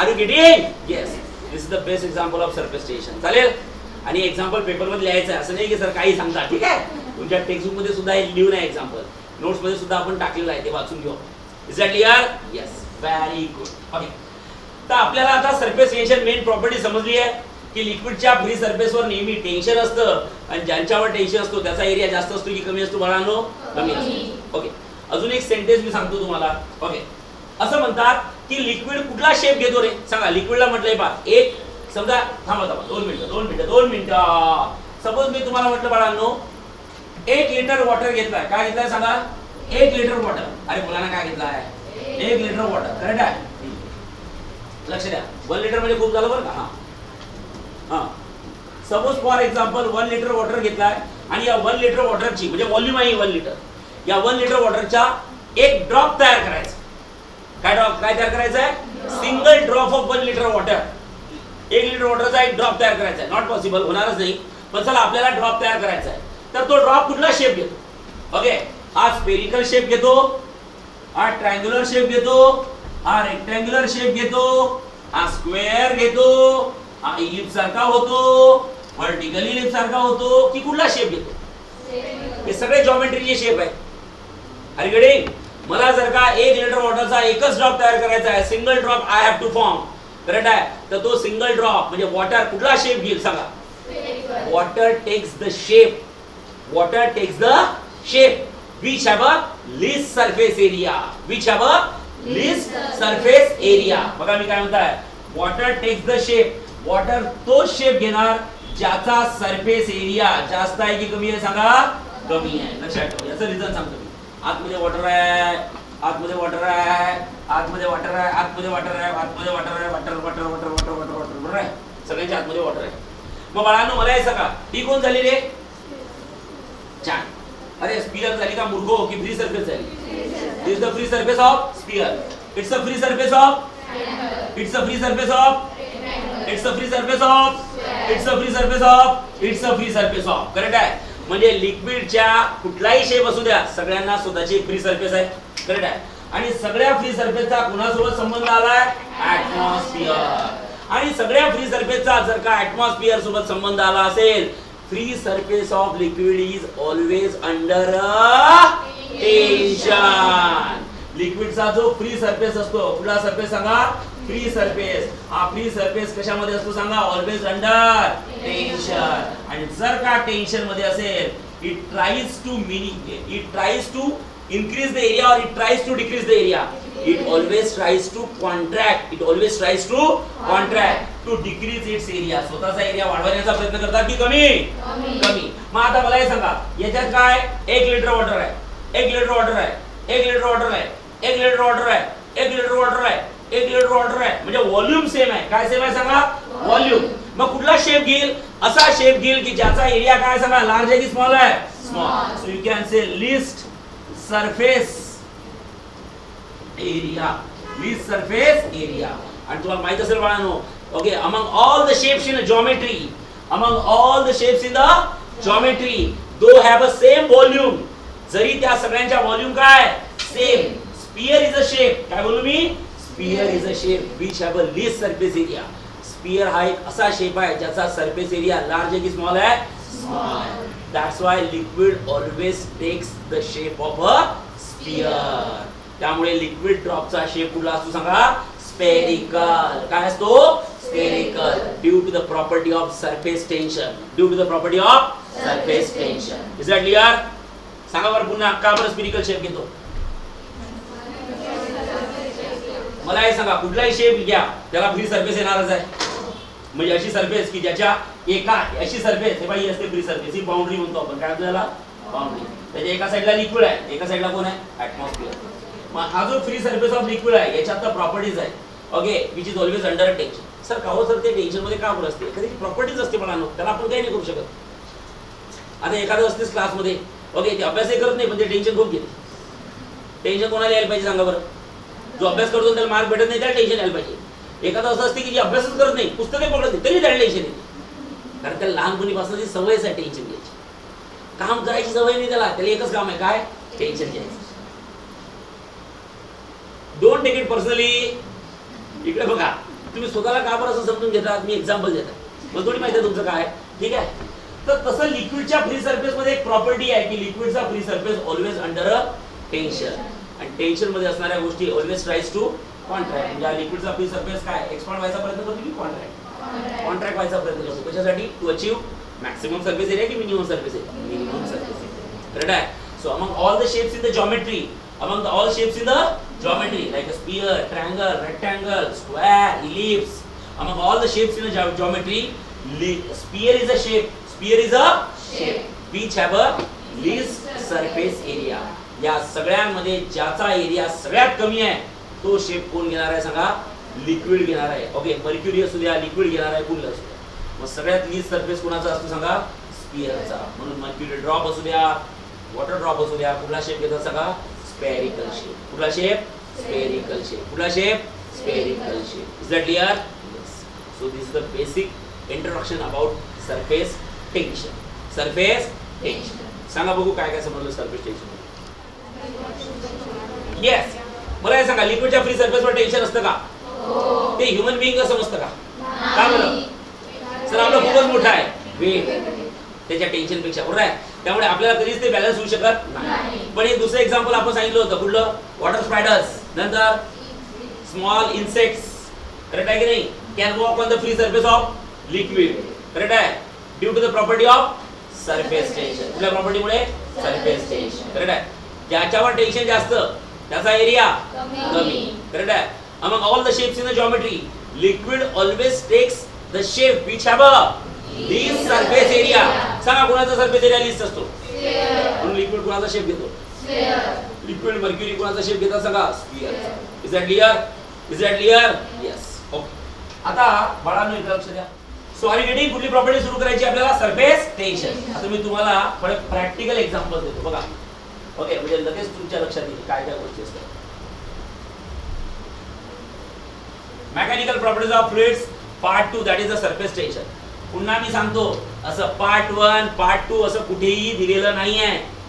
Are you getting? Yes, this is the best example of surface tension. चालेल. आणि एक्झाम्पल पेपर मध्ये लिहायचं आहे असं नाही की सर काही सांगता. ठीक आहे. तुमच्या टेक्स्टबुक मध्ये सुद्धा हे लिहून आहे. एक्झाम्पल नोट्स मध्ये सुद्धा आपण टाकलेलं आहे, ते वाचून घेऊ. Is that clear? Yes, very good. Okay तर आपल्याला आता सरफेस टेन्शन मेन प्रॉपर्टी समजली आहे की लिक्विडच्या फ्री सरफेसवर नेहमी टेन्शन असतं आणि ज्यांच्यावर टेन्शन असतो त्याचा एरिया जास्त असतो की कमी असतो? बाळांनो कमी असतो. ओके अजून एक सेंटेन्स मी सांगतो तुम्हाला. ओके असं म्हणतात की लिक्विड कुठला शेप घेतो रे सांगा? लिक्विडला म्हटलंय पहा एक समजा थांबा 2 मिनिटं. सपोज मी तुम्हाला म्हटलं बाळांनो 1 लिटर वॉटर घेतलाय. काय घेतलाय सांगा? 1 लिटर वॉटर. अरे मुलांना काय घेतलाय? 1 लिटर वॉटर. करेक्ट आहे. लक्ष द्या 1 लिटर म्हणजे खूप झालं बरं का? हा हा suppose for example 1 litre water घेतलाय आणि या 1 लिटर वॉटरची म्हणजे व्हॉल्यूम आहे 1 लिटर. या 1 लिटर वॉटरचा एक ड्रॉप तयार करायचा. काय ड्रॉप? काय तयार करायचा आहे? Single drop of 1 litre water. 1 litre वॉटरचा एक ड्रॉप तयार करायचा आहे. नॉट पॉसिबल, होणारच नाही. पण चला आपल्याला ड्रॉप तयार करायचा आहे तर तो ड्रॉप कुठला शेप घेतो? ओके हा स्पेरिकल शेप घेतो, हा ट्रायंग्युलर शेप घेतो, हा रेक्टँग्युलर शेप घेतो, हा स्क्वेअर घेतो, हा इलिप्स सारखा होतो, व्हर्टिकल इलिप्स सारखा होतो की कुठला शेप घेतो? हे सगळे ज्योमेट्रीचे शेप आहे. अरे गडे मला जर का 1 लिटर वॉटरचा एकच ड्रॉप तयार करायचा आहे, single drop I have to form. Correct आहे. तर तो सिंगल ड्रॉप म्हणजे वॉटर कुठला शेप घेईल सांगा? Water takes the shape. Water takes the shape which have a least surface area. Which have a least surface area. बघा मी काय म्हणताय, water takes the shape water तो शेप घेणार ज्याचा सरफेस एरिया जास्त आहे की कमी आहे सांगा, कमी आहे। लक्षात ठेवा, याचं रिझन सांगतो मी। आतमध्ये वॉटर आहे, आतमध्ये वॉटर आहे, आतमध्ये वॉटर आहे, आतमध्ये वॉटर आहे, आतमध्ये वॉटर आहे, water water water water water water बरोबर आहे, सगळ्यांच्या आतमध्ये वॉटर आहे। मग बाळांनो मला हे सांगा, ही कोण झाली रे? छान। अरे स्फियर झाली का मुर्गो की फ्री सरफेस झाली? It's the free surface of sphere, it's a free surface of, it's a free surface of, it's a free surface of, it's a free surface of, it's a free surface of. Correct आहे। म्हणजे लिक्विडच्या कुठलाही shape असू द्या सगळ्यांना स्वतःची free surface आहे। Correct आहे। आणि सगळ्या फ्री सरफेसचा कोणासोबत संबंध आलाय? ॲटमॉस्फिअर। आणि सगळ्या फ्री सरफेसचा जर का ॲटमॉस्फिअर सोबत संबंध आला असेल, free surface of liquid is always under tension. लिक्विडचा जो फ्री सरफेस असतो कुठला सरफेस सांगा? Free surface. हा फ्री सरफेस कशामध्ये असतो सांगा? Always under tension. आणि जर का टेंशन मध्ये असेल, it tries to minimize, it tries to increase the area और it tries to decrease the area. It always tries to contract. It always tries to contract to decrease its area. स्वतःचा area वाढवण्याचा प्रयत्न करता की कमी? कमी। मग आता मला हे सांगा, याच्यात काय? 1 लिटर वॉटर आहे, 1 लिटर वॉटर आहे, 1 लिटर वॉटर आहे, 1 लिटर वॉटर आहे, 1 लिटर वॉटर आहे, 1 लिटर वॉटर आहे। म्हणजे व्हॉल्यूम सेम आहे। काय सेम आहे सांगा? व्हॉल्यूम। मग कुठला शेप घेईल? असा शेप घेईल की ज्याचा एरिया काय सांगा? लार्ज आहे की स्मॉल आहे? Small. So you can say least surface area, least surface area. आणि तुम्हाला माहित असेल बाळांनो, okay, among all the shapes in the geometry, among all the shapes in the geometry, though have a same volume, जरी त्या सगळ्यांचा volume काय same, sphere is a shape, काय बोलू मी? sphere is a shape which have a least surface area. sphere हा एक असा shape आहे ज्याचा सरफेस एरिया लार्ज आहे की स्मॉल आहे? Small. that's why liquid always takes the shape of a sphere. त्यामुळे लिक्विड ड्रॉपचा शेप कुठला असतो सांगा? स्फेरिकल। काय असतो? Spherical. Due to the property of surface tension, due to the property of surface tension. Is that clear? सांगा बरं पुन्हा, का बरं स्फेरिकल शेप घेतो? मला हे सांगा, कुठलाही शेप घ्या त्याला फ्री सरफेस येणारच आहे। म्हणजे अशी सरफेस की ज्याच्या एका, अशी सरफेस हे बाई असते फ्री सरफेस, ही बाउंड्री म्हणतो आपण। काय आपल्याला? बाउंड्री। त्याच्या एका साइडला लिक्विड आहे, एका साइडला कोण आहे? ॲटमॉस्फिअर। हा जो फ्री सरफेस ऑफ लिक्विड आहे याच्यात प्रॉपर्टीज आहे, okay, which is always under tension. Sir का हो सर, ते टेंशन मध्ये का होत असते? एखादी प्रॉपर्टीज असते पण त्याला आपण काही नाही करू शकत। आता एखादं असतेच क्लासमध्ये, ओके, ते अभ्यासही करत नाही पण ते टेंशन खूप घेते। टेंशन कोणाला यायला पाहिजे सांगा बरं? जो अभ्यास करतो त्याला मार्क भेटत नाही, त्याला टेन्शन यायला पाहिजे। एखादं असं असते की जे अभ्यासच करत नाही, पुस्तके पकडत नाही, तरी त्याला टेन्शन येते, कारण त्याला लहानपणीपासून ती सवयच आहे टेन्शन घ्यायची। काम करायची सवय नाही त्याला, त्याला एकच काम आहे, काय? टेन्शन घ्यायचं। Don't take it personally. इकडे बघा, तुम्ही स्वतःला का बरं असं समजून घेतात? मी एक्झाम्पल देतात, मला थोडी माहिती आहे तुमचं काय, ठीक आहे? तर तसं लिक्विडच्या फ्री सरफेस मध्ये एक प्रॉपर्टी आहे की लिक्विडचा free surface always under a tension, आणि टेंशन मध्ये असणाऱ्या गोष्टी ऑलवेज ट्राईज टू कॉन्ट्रॅक्ट। म्हणजे लिक्विडचा फ्री सरफेस काय एक्सपांड व्हायचा प्रयत्न करतो की कॉन्ट्रॅक्ट, कॉन्ट्रॅक्ट व्हायचा प्रयत्न करतो। कशासाठी? To achieve maximum surface area की minimum surface area? Minimum surface area. Correct आहे। So among all the shapes in the geometry, among the all shapes in the geometry like a sphere, triangle, rectangle, square, ellipse, among all the shapes in the geometry, sphere is a shape, sphere is a shape which have a least surface area. या सगळ्यांमध्ये ज्याचा area सगळ्यात कमी आहे तो shape कोण घेणार आहे सांगा? लिक्विड घेणार आहे। ओके, मर्क्युरी असू द्या, लिक्विड घेणार आहे, कुठला असू द्या, मग सगळ्यात लीस्ट सरफेस कोणाचा असतो सांगा? स्फिअरचा। म्हणून मर्क्युरी ड्रॉप असू द्या, वॉटर ड्रॉप असू द्या, कुठला शेप घेतात सांगा? spherical shape. Pula shape? Spherical shape. Pula shape? Spherical shape. Is that clear? Yes. So this is the basic introduction about surface tension. Surface tension. सांगा बघू काय काय समजलं surface tension? Yes. मला हे सांगा, लिक्विडच्या फ्री सरफेसवर टेंशन असतं का? हो। ते ह्युमन बीइंगला समजतं का? काय बरं? सर आपला खूपच मोठा आहे वेट त्याच्या टेंशन पेक्षा, बरोबर आहे? त्यामुळे आपल्याला कधीच ते बॅलन्स होऊ शकत नाही। पण एक दुसरं एक्झाम्पल आपण सांगितलं होतं, कुठलं? वॉटर स्पायडर्स, नंतर स्मॉल इन्सेक्ट्स। करेक्ट आहे की नाही? Can walk on the free surface of liquid. Correct आहे। Due to the property of surface tension. कुठल्या प्रॉपर्टीमुळे? Surface tension. करेक्ट आहे। ज्याच्यावर टेंशन जास्त त्याचा एरिया कमी। करेक्ट आहे। Among all the shapes in the geometry, liquid always takes the shape which have a least surface area. सांगा कोणाचा सरफेस एरिया लीस्ट असतो? म्हणून लिक्विड कोणाचा शेप घेतो? लिक्विड मर्क्युरी कोणाचा शेप घेता? सांगा sphere. Is that clear? Is that clear? Yes. Okay, आता बाळांनो इकडे लक्ष द्या. So are you getting? कुठली प्रॉपर्टी सुरू करायची आपल्याला? Surface tension. आता मी तुम्हाला थोडे प्रॅक्टिकल एक्झाम्पल देतो बघा. ओके, म्हणजे लगेच तुमच्या लक्षात येईल काय काय गोष्टी असतात. Mechanical properties of fluids part 2, that is the surface tension. पुन्हा मी सांगतो, असं पार्ट 1 पार्ट 2 असं कुठेही दिलेलं नाहीये.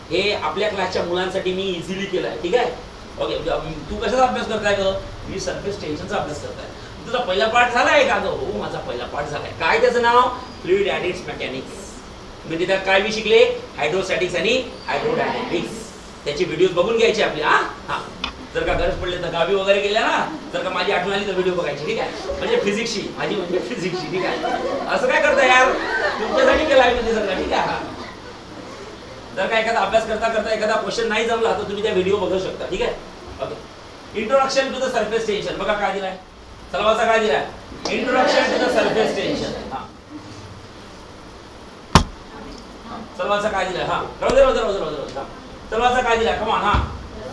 हे आपल्या क्लासच्या मुलांसाठी मी इजीली केलंय, ठीक आहे. ओके, तू कशाचा अभ्यास करताय ग? मी सरफेस टेंशनचा अभ्यास करताय. तुझा पहिला पार्ट झालाय का ग? हो, माझा पहिला पार्ट झालाय. काय त्याचं नाव? Fluid and its mechanics. म्हणजे त्यात काय मी शिकले? हायड्रोस्टॅटिक्स आणि हायड्रोडायनॅमिक्स. त्याची व्हिडिओज बघून घ्यायची आपली. हां हां, जर का गरज पडले तर गावी वगैरह गेल्या ना, जर का माझी आठवण आली तर व्हिडिओ बघायची, ठीक आहे. म्हणजे फिजिक्सची माझी, म्हणजे फिजिक्सची, ठीक आहे. असं काय करता यार, तुमच्यासाठी केला आहे म्हणजे सगळं, ठीक आहे. जर का एखादा अभ्यास करता करता एखादा क्वेश्चन नाही जमला तर तुम्ही त्या व्हिडिओ बघू शकता, ठीक आहे. Okay, introduction to the surface tension बघा काय दिलाय. चला बघा काय दिलाय, introduction to the surface tension. हां, चला काय दिलाय. हां, रोज चला काय दिलाय. Come on. हां,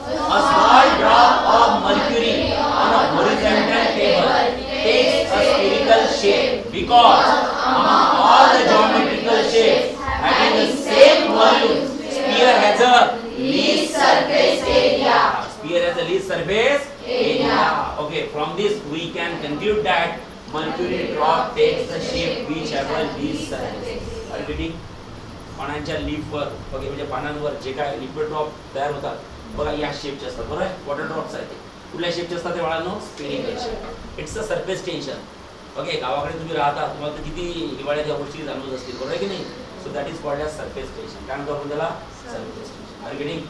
a small drop of mercury on a horizontal table takes a spherical shape because among all the geometrical shapes having the same volume, sphere has a least surface area. Sphere has a least surface area. Okay, from this we can conclude that mercury drop takes the shape which have a least surface. Are you getting? पानांच्या लीफवर, okay, म्हणजे पानांवर जे काय liquid drop तयार होतात बघा, या शेपचे असतात बरोबर आहे. वॉटर ड्रॉप्स आहेत ते कुठल्या शेपचे असतात ते बाळांनो? Spherical shape. It's a surface tension. Okay, गावाकडे तुम्ही राहता, तुम्हाला किती हिवाळ्यात या गोष्टी जाणवत असतील बरोबर आहे की नाही. So that is called as surface tension. कारण आपण त्याला सरफेस टेन्शन. अरे गेटिंग?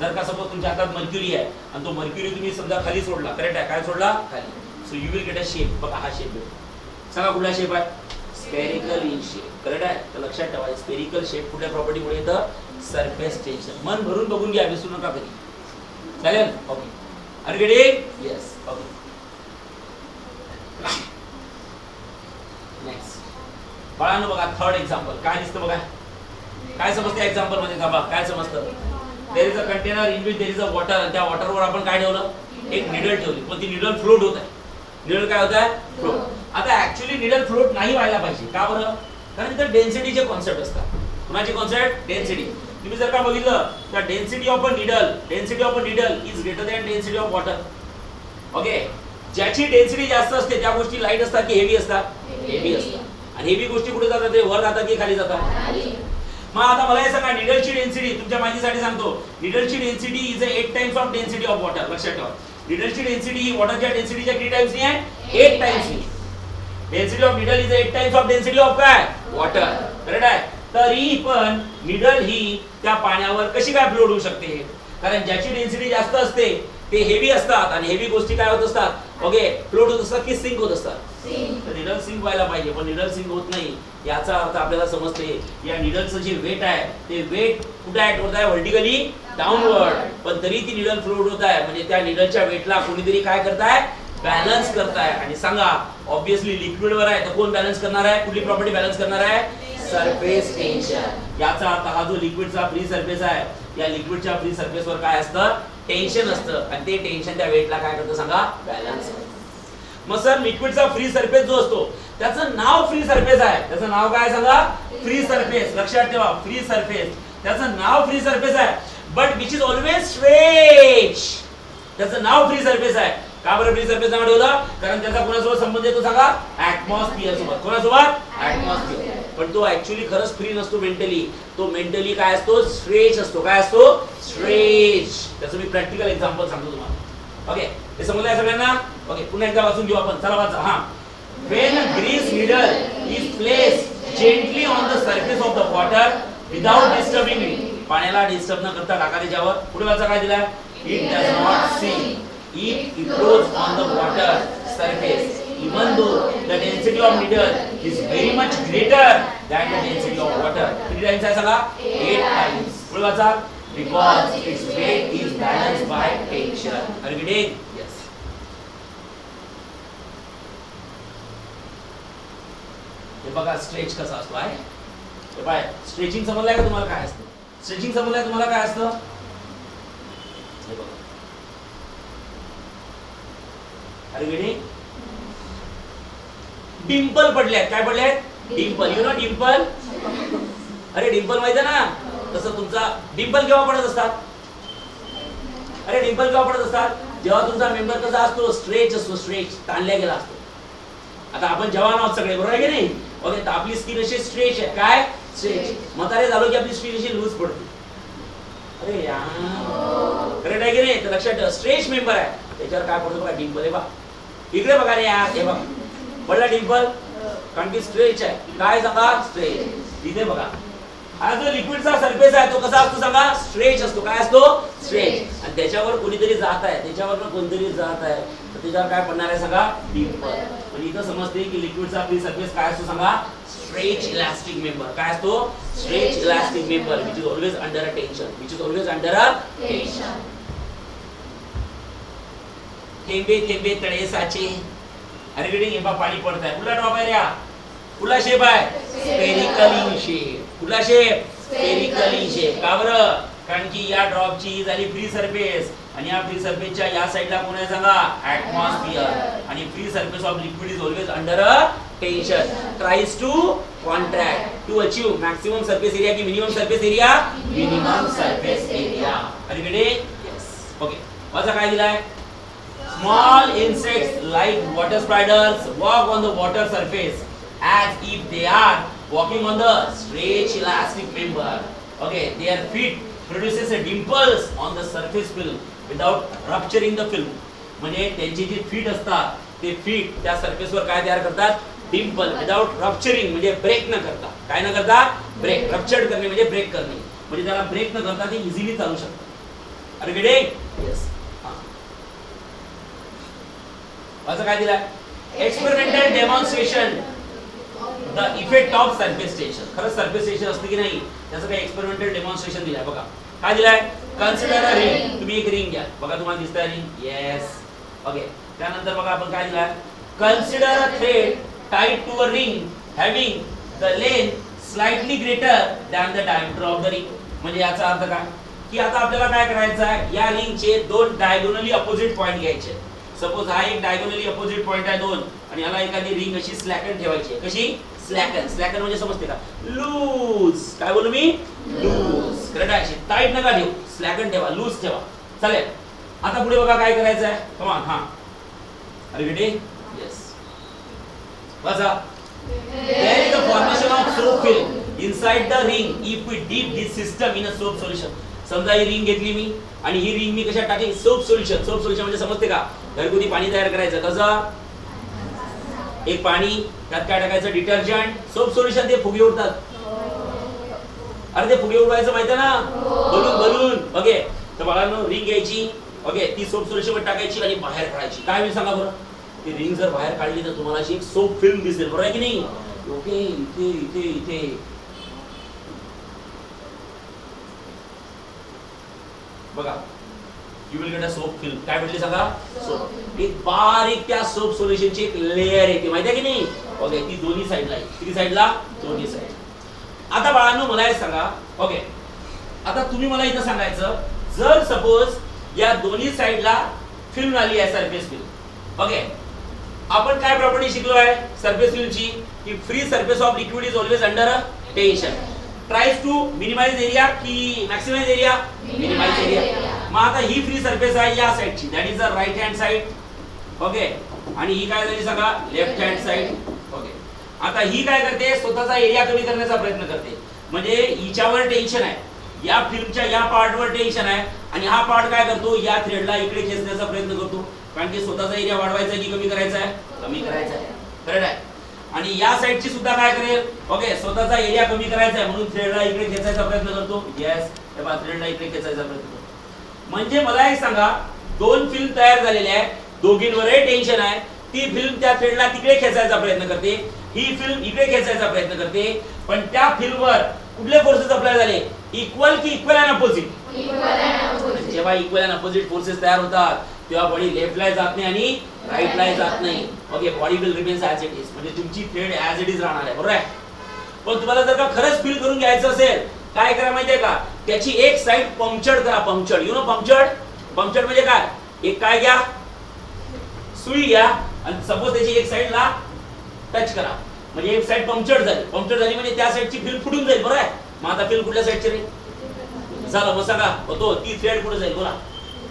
जर का सपोज तुमच्या हातात मर्क्युरी आहे आणि तो मर्क्युरी तुम्ही समजा खाली सोडला, करेक्ट आहे, काय सोडला? खाली. So you will get a shape. बघा हा शेप आहे, सांगा कुठला शेप आहे? स्फेरिकल इन शेप, करेक्ट आहे. तर लक्षात ठेवा, स्फेरिकल शेप कुठल्या प्रॉपर्टीमुळे येतं? Surface tension. मन भरून बघून घ्या, विसरू नका कधी, चालेल? Okay, are you getting? Yes. Okay, next बाळांनो बघा, थर्ड एक्झाम्पल काय दिसतं बघा. काय समजतं एक्झाम्पल मध्ये? थांबा, काय समजतं? There is a container in which there is a water. आणि त्या वॉटरवर आपण काय ठेवलं? एक निडल ठेवली. पण ती निडल फ्लोट होत आहे. निडल काय होत आहे? फ्लोट. आता ऍक्च्युली निडल फ्लोट नाही व्हायला पाहिजे. का बरं? कारण इथं डेन्सिटीचे कॉन्सेप्ट असतात. कुणाचे कॉन्सेप्ट? डेन्सिटी. तुम्ही जर का बघितलं तर density of a needle, density of a needle is greater than density of water. Okay, ज्याची डेन्सिटी जास्त असते त्या गोष्टी लाईट असतात की हेवी असतात? हेवी असतात. आणि हेवी गोष्टी कुठे जातात? ते वर जातात की खाली जातात? मग आता मला हे सांगा, निडलची डेन्सिटी, तुमच्या माहितीसाठी सांगतो, निडलची density is 8 times of density of water. लक्षात ठेवा, निडलची डेन्सिटी ही वॉटरच्या डेन्सिटीच्या किती टाइम्स नी आहे? 8 टाइम्स नी. Density of needle is 8 times of density of काय? वॉटर, करेक्ट आहे. तरी पण निडल ही त्या पाण्यावर कशी काय फ्लोट होऊ शकते? कारण ज्याची डेन्सिटी जास्त असते ते हेवी असतात आणि हेवी गोष्टी काय होत असतात? ओके, फ्लोट होत असतात की सिंक होत असतात? तर निडल सिंक व्हायला पाहिजे, पण निडल सिंक होत नाही. याचा अर्थ आपल्याला समजते, या निडलचं जे वेट आहे ते वेट कुठे ऍक्ट होत आहे? Vertically downward. पण तरी ती निडल फ्लोट होत आहे, म्हणजे त्या निडलच्या वेटला कोणीतरी काय करताय? बॅलन्स करताय. आणि सांगा, ऑब्व्हियसली लिक्विडवर आहे तर कोण बॅलन्स करणार आहे? कुठली प्रॉपर्टी बॅलन्स करणार आहे? Surface tension. याचा अर्थ हा जो लिक्विडचा फ्री सरफेस आहे, या लिक्विडच्या फ्री सरफेसवर काय असतं? टेन्शन असतं. आणि ते टेन्शन त्या वेटला काय करतं? सांगा, बॅलन्स. मग सर, लिक्विडचा फ्री सरफेस जो असतो त्याचं नाव फ्री सरफेस आहे. त्याचं नाव काय सांगा? Free surface. लक्षात ठेवा, फ्री सरफेस, त्याचं नाव फ्री सरफेस आहे. But which is always stretch. त्याचं नाव फ्री सरफेस आहे. का बरं फ्री सरफेस नाव ठेवलं? कारण त्याचा कोणासोबत संबंध येतो? सांगा, ऍटमॉस्फिअर सोबत. कोणासोबत? ऍटमॉस्फिअर. पण तो ऍक्च्युअली खरंच फ्री नसतो मेंटली. तो मेंटली काय असतो? स्ट्रेच असतो. काय असतो? स्ट्रेच. त्याचं मी प्रॅक्टिकल एक्झाम्पल सांगतो तुम्हाला. ओके, हे समजलं सगळ्यांना? ओके, पुन्हा एकदा वाचून घेऊ आपण. चला वाचा. हा, when grease needle is placed gently on the surface of the water without disturbing it. पाण्याला डिस्टर्ब न करता टाका त्याच्यावर. पुढे वाचा काय दिला? It does not sink if it floats on the water surface even though the density of needle is very much greater than the density of water. 3 times hai saga 8 times. Full bacha, because its weight is balanced by tension. Are you getting? Yes. हे बघा stretch कसा असतो आहे. हे bye stretching समजलं का तुम्हाला काय असतं? स्ट्रेचिंग समजलं तुम्हाला काय असतं? हे बघा आर यू गेटिंग? डिंपल पडले आहेत. काय पडले आहेत? डिंपल. You know dimple. अरे डिंपल माहिती ना तसं तुमचा डिंपल केव्हा पडत असतात? अरे डिंपल केव्हा पडत असतात? जेव्हा तुमचा मेंबर कसा असतो स्ट्रेच असतो, स्ट्रेच ताणला गेला असतो. आता आपण जवान आहोत सगळे बरोबर आहे की नाही? ओके तर आपली स्किन अशी स्ट्रेच आहे. काय स्ट्रेच? म्हातारे झालो की आपली स्किन अशी लूज पडते. अरे यार करेक्ट आहे की नाही? तर लक्षात ठेवा स्ट्रेच मेंबर आहे त्याच्यावर काय पडतो बघा डिंपल. हे बघा इकडे बघा रे यार हे बघा पडला डिंपल कारण की स्ट्रेच आहे. काय सांगा स्ट्रेच. इथे बघा हा जो लिक्विडचा सरफेस आहे तो कसा असतो सांगा? स्ट्रेच असतो. काय असतो? स्ट्रेच. आणि त्याच्यावर कोणीतरी जात आहे त्याच्यावर कोणतरी जात आहे तर त्याच्यावर काय पडणार आहे सांगा? डिंपल. म्हणजे इथं समजते की लिक्विडचा आपली सरफेस काय असतो सांगा? Stretch elastic member. काय असतो? Stretch elastic member which is always under a tension. Which is always under a tension. थेंबे थेंबे तळे साचे. अरे रीडिंग हे पाणी पडत आहे. उलट बाबा रे उला शेप आहे स्पेरिकली शेप. उला शेप स्पेरिकली शेप का बरं? कारण की या ड्रॉपची झाली फ्री सरफेस आणि या फ्री सरफेसच्या या साईडला कोण आहे सांगा? ॲटमॉस्फियर. आणि free surface of liquid is always under a tension. Tries to contract to achieve maximum surface area की minimum surface area? Minimum surface area. अलीकडे यस ओके माझा काय दिलाय? Small insects like water spiders walk on the water surface as if they are walking on the stretched elastic member. Okay, their feet produces a dimples on the surface film without rupturing the film. म्हणजे त्यांची जी feet असतात ते feet त्या surface वर काय तयार करतात? Dimple without rupturing म्हणजे break न करता. काय न करता? Break. Ruptured करणे म्हणजे break करणे. म्हणजे त्याला break न करता ते easily चालू शकतात. Are you getting? Yes. असं काय दिलाय? Experimental demonstration the effect of surface tension. खरंच सरफेस टेन्शन असतं की नाही त्याचं काही एक्सपेरिमेंटल डेमॉन्स्ट्रेशन दिलाय. बघा काय दिलाय? Consider a ring. तुम्ही एक रिंग घ्या. बघा तुम्हाला दिसतंय रिंग. Yes okay. त्यानंतर बघा आपण काय दिलाय? Consider a thread tied to a ring having the length slightly greater than the diameter of the ring. म्हणजे याचा अर्थ काय की आता आपल्याला काय करायचं आहे? या रिंगचे दोन डायगोनली अपोजिट पॉईंट घ्यायचे. सपोज हा एक डायगोनली अपोजिट पॉइंट आहे दोन आणि याला एखादी रिंग अशी स्लॅकन ठेवायची आहे. कशी? स्लॅकन. स्लॅकन म्हणजे समजते का? लूज. काय बोलू मी? लूज. करेक्ट आहे. टाइट नका ठेवू स्लॅकन ठेवा लूज ठेवा. चालेल आता पुढे बघा काय करायचं आहे? Come on. हां आर यू रेडी? यस वाचा there is the formation of soap film inside the ring if we dip this system in a soap solution. समजा ही रिंग घेतली मी आणि ही रिंग मी कशा टाकली? Soap solution. सोप सोल्युशन म्हणजे समजते का? घरगुती पाणी तयार करायचं. कसं? एक पाणी त्यात काय टाकायचं? डिटर्जंट. Soap solution. ते फुगे उडतात. अरे ते फुगे उडवायचं माहिती ना? Balloon balloon. ओके तर मला रिंग घ्यायची. ओके ती सोप सोल्युशन मध्ये टाकायची आणि बाहेर काढायची. काय मी सांगा बरं? ती रिंग जर बाहेर काढली तर तुम्हाला अशी एक सोप फिल्म दिसेल बरोबर आहे की नाही? ओके इथे इथे इथे बघा you will get a soap film. काय म्हटली सांगा? सोप. एक बारीक त्या सोप सोल्युशनची एक लेयर येते माहिती आहे की नाही? ओके ती दोन्ही साइडला आहे. किती साइडला? दोन्ही साइड. आता बाळांनो मला हे सांगा. ओके आता तुम्ही मला इथं सांगायचं जर सपोज या दोन्ही साइडला फिल्म आली आहे सरफेस फिल्म. ओके आपण काय प्रॉपर्टी शिकलो आहे सरफेस फिल्मची की free surface of liquid is always under a tension. Tries to minimise area की मॅक्सिमाइज एरिया? Minimise area. मग आता ही फ्री सरफेस आहे या साइडची that is the right hand side. Okay आणि ही काय झाली सांगा? Left hand side. ओके आता ही काय करते? स्वतःचा एरिया कमी करण्याचा प्रयत्न करते. म्हणजे हिच्यावर टेन्शन आहे या फिल्मच्या या पार्टवर टेन्शन आहे आणि हा पार्ट काय करतो? या थ्रेडला इकडे खेचण्याचा प्रयत्न करतो. कारण की स्वतःचा एरिया वाढवायचा आहे की कमी करायचा आहे? कमी करायचा आहे. करेक्ट आहे. आणि या साइडची सुद्धा काय करेल? ओके स्वतःचा एरिया कमी करायचा आहे म्हणून थ्रेडला इकडे खेचायचा प्रयत्न करतो. येस तेव्हा थ्रेडला इकडे खेचायचा प्रयत्न. म्हणजे मला हे सांगा दोन फिल्म तयार झालेल्या आहेत दोघींवरही टेन्शन आहे. ती फिल्म त्या थ्रेडला तिकडे खेचायचा प्रयत्न करते ही फिल्म इकडे खेचायचा प्रयत्न करते. पण त्या फिल्मवर कुठले फोर्सेस अप्लाय झाले? इक्वल की equal and opposite? Equal and opposite. जेव्हा इक्वल अँड अपोजिट फोर्सेस तयार होतात तेव्हा बॉडी लेफ्टला जात नाही आणि राइटला जात नाही. Okay, body will remains as it is, म्हणजे तुमची थ्रेड ॲज इट इज राहणार आहे, बरोबर आहे. पण तुम्हाला जर का खरच फील करून घ्यायचं असेल काय करा माहिती आहे का, त्याची एक साइड पंक्चर करा. Puncture you know, puncture puncture म्हणजे काय, एक काय घ्या सुई घ्या आणि सपोज त्याची एक साइडला टच करा, म्हणजे एक साइड पंक्चर झाली. पंक्चर झाली म्हणजे त्या साइडची फील फुटून जाईल, बरोबर आहे. मग आता फील कुठल्या साइडची रे झालं मग सांगा होतो, ती थ्रेड कुठे जाईल बोला,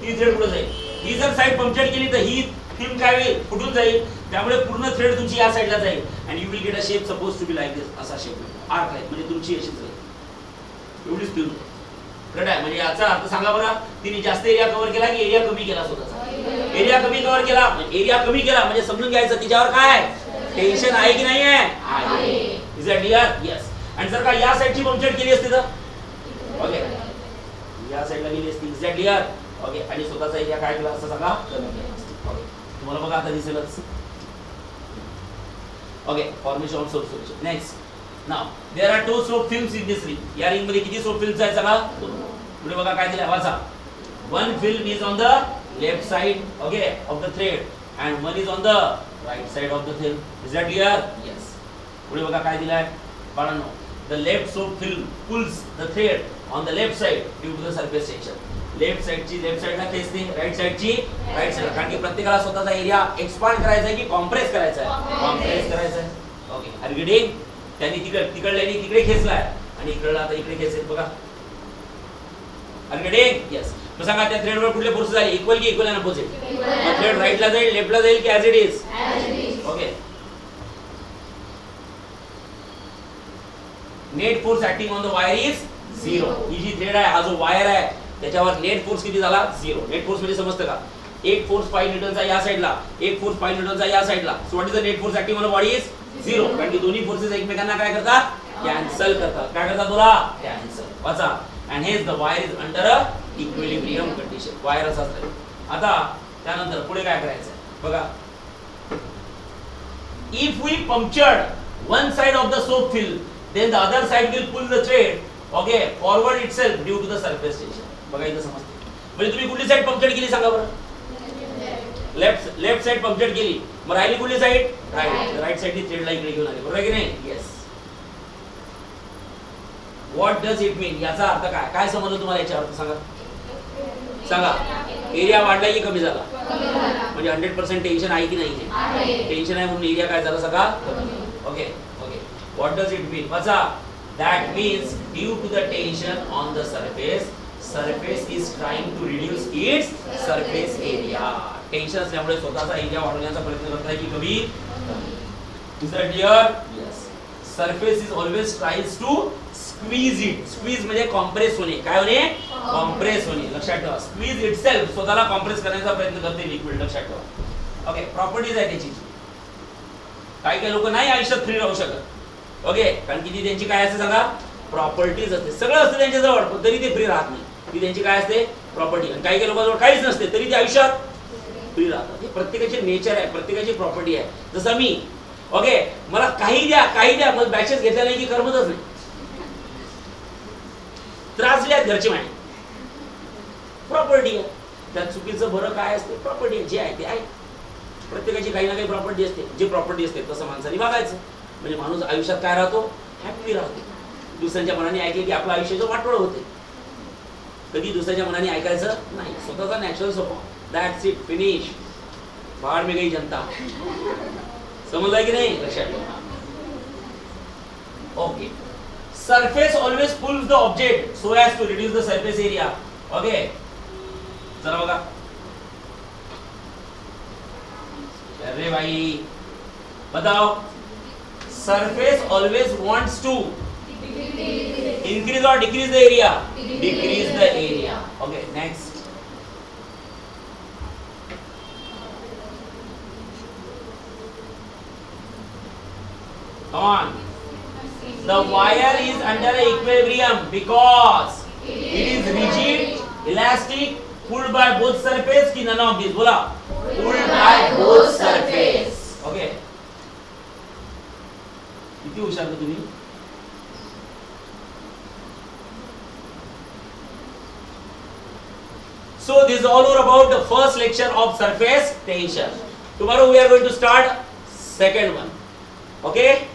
ती थ्रेड कुठे जाईल. ही जर साइड पंक्चर केली तर ही थीम काय होईल, फुटून जाईल. त्यामुळे पूर्ण थ्रेड तुमची या साइडला जाईल and you will get a shape suppose to be like this, असा शेप आर्क आहे, म्हणजे तुमची अशी जाईल एवढीच थीम कट आहे. म्हणजे याचा अर्थ सांगा बरं, तिने जास्त एरिया कव्हर केला की एरिया कमी केला, स्वतःचा एरिया कमी कव्हर केला, म्हणजे एरिया कमी केला म्हणजे समजून घ्यायचं तिच्यावर काय टेन्शन आहे की नाही आहे. Is it clear? यस. आणि जर का या साइडची पंक्चर केली असती तर ओके या साइडला गेली असती. Is it clear? ओके. आणि स्वतःचा एरिया काय केला असं सांगा, कमी केला. ओके, तुम्हाला बघा आता दिसेलच. Okay, formation of soap solution. Next, now there are two soap films in this ring. या रिंग मध्ये किती सोप फिल्म्स आहेत सांगा, पुढे बघा काय दिले वाचा. One film is on the left side okay of the thread and one is on the right side of the film. Is it clear? Yes. पुढे बघा काय दिलं आहे बाळांनो, the left soap film pulls the thread on the left side due to the surface tension. Left side ना खेचते, right side कारण की प्रत्येकाला स्वतःचा एरिया एक्सपांड करायचा आहे की कॉम्प्रेस करायचा आहे, कॉम्प्रेस करायचा आहे. Okay, are you reading? त्यांनी तिकडल्यानी तिकडे खेचलाय आणि इकडला आता इकडे खेचेल बघा. Are you reading? यस. मग सांगा त्या थ्रेडवर कुठले फोर्स झाले, इक्वल की इक्वल आणि अपोजिट? थ्रेड राइटला जाईल लेफ्टला जाईल की as it is? Okay, net force acting on the wire is zero. ही जी थ्रेड आहे हा जो वायर आहे त्याच्यावर नेट फोर्स किती झाला, झिरो. नेट फोर्स म्हणजे समजतं का, एक फोर्स 5 न्यूटनचा या साइडला, एक फोर्स 5 न्यूटनचा या साइडला. So what is the net force acting on the body is zero, कारण की दोन्ही फोर्सेस एकमेकांना काय करतात, कॅन्सल करतात. काय करतात बोला, कॅन्सल. वाचा, and has the wire is under a equilibrium condition. Wire असा असतो. आता त्यानंतर पुढे काय करायचं बघा, if we punctured one side of the soap film then the other side will pull the thread okay forward itself due to the surface tension. बघा इथं समजते, म्हणजे तुम्ही कुठली साइड पंक्चर केली सांगा बरं, लेफ्ट साइड पंक्चर केली, मग राहिली कुठली साइड, राइट. राइट साइडनी थ्रेडला इकडे घेऊन आले, बरोबर आहे की नाही? Yes. What does it mean, याचा अर्थ काय, काय समजलं तुम्हाला याचा अर्थ सांगा, सांगा. एरिया वाढला की कमी झाला, म्हणजे 100% टेंशन आहे की नाही आहे, टेंशन आहे म्हणून एरिया काय झाला सांगा, कमी. Okay. What does it mean? Bacha, that means due to the tension on the surface, surface is trying to reduce its surface area. Tension असल्यामुळे स्वतःचा एरिया वाढवण्याचा प्रयत्न करत आहे की कमी. Is that clear? Yes. Surface is always tries to squeeze it. Squeeze म्हणजे compress होणे. काय होणे? Compress होणे. लक्षात ठेवा. Squeeze itself स्वतःला compress करण्याचा प्रयत्न करते लिक्विड. लक्षात ठेवा. Okay. Properties आहेत त्याची. काही काही लोक नाही आयुष्यात फ्री राहू शकत. ओके, कारण की ती त्यांची काय असते सांगा, प्रॉपर्टीज असते. सगळं असते त्यांच्याजवळ पण तरी ते फ्री राहत नाही. ती त्यांची काय असते, प्रॉपर्टी. आणि काही काही लोकांजवळ काहीच नसते तरी ते आयुष्यात फ्री राहतात. हे प्रत्येकाचे नेचर आहे, प्रत्येकाची प्रॉपर्टी आहे. जसं मी ओके, मला काही द्या काही द्या, मग बॅचेस घेतल्या नाही की करमतच नाही. त्रासले आहेत घरचे माहिती, प्रॉपर्टी आहे. त्या चुकीचं बरं काय असते, प्रॉपर्टी जे आहे ते आहे. प्रत्येकाची काही ना काही प्रॉपर्टी असते. जे प्रॉपर्टी असते तसं माणसाने वागायचं, म्हणजे माणूस आयुष्यात काय राहतो, हॅपी राहतो. दुसऱ्यांच्या मनाने ऐकले की आपलं आयुष्याचं वाटोळ होते. कधी दुसऱ्याच्या मनाने ऐकायचं नाही, स्वतःचा नॅचरल स्वभाव. That's it, finish. बाहेर मी गई जनता, समजलं की नाही? लक्षात ठेवा. Okay, surface always pulls the object so as to reduce the surface area. Okay, चला बघा. अरे भाई बताओ, surface always wants to increase or decrease the area, decrease the area. Okay, next. Come on, the wire is under equilibrium because it is rigid, elastic, pulled by both surface ki none of these bola, pulled by both surface. Okay, किती हुशार तुम्ही. So this is all about the first lecture of surface tension. Tomorrow we are going to start second one. Okay.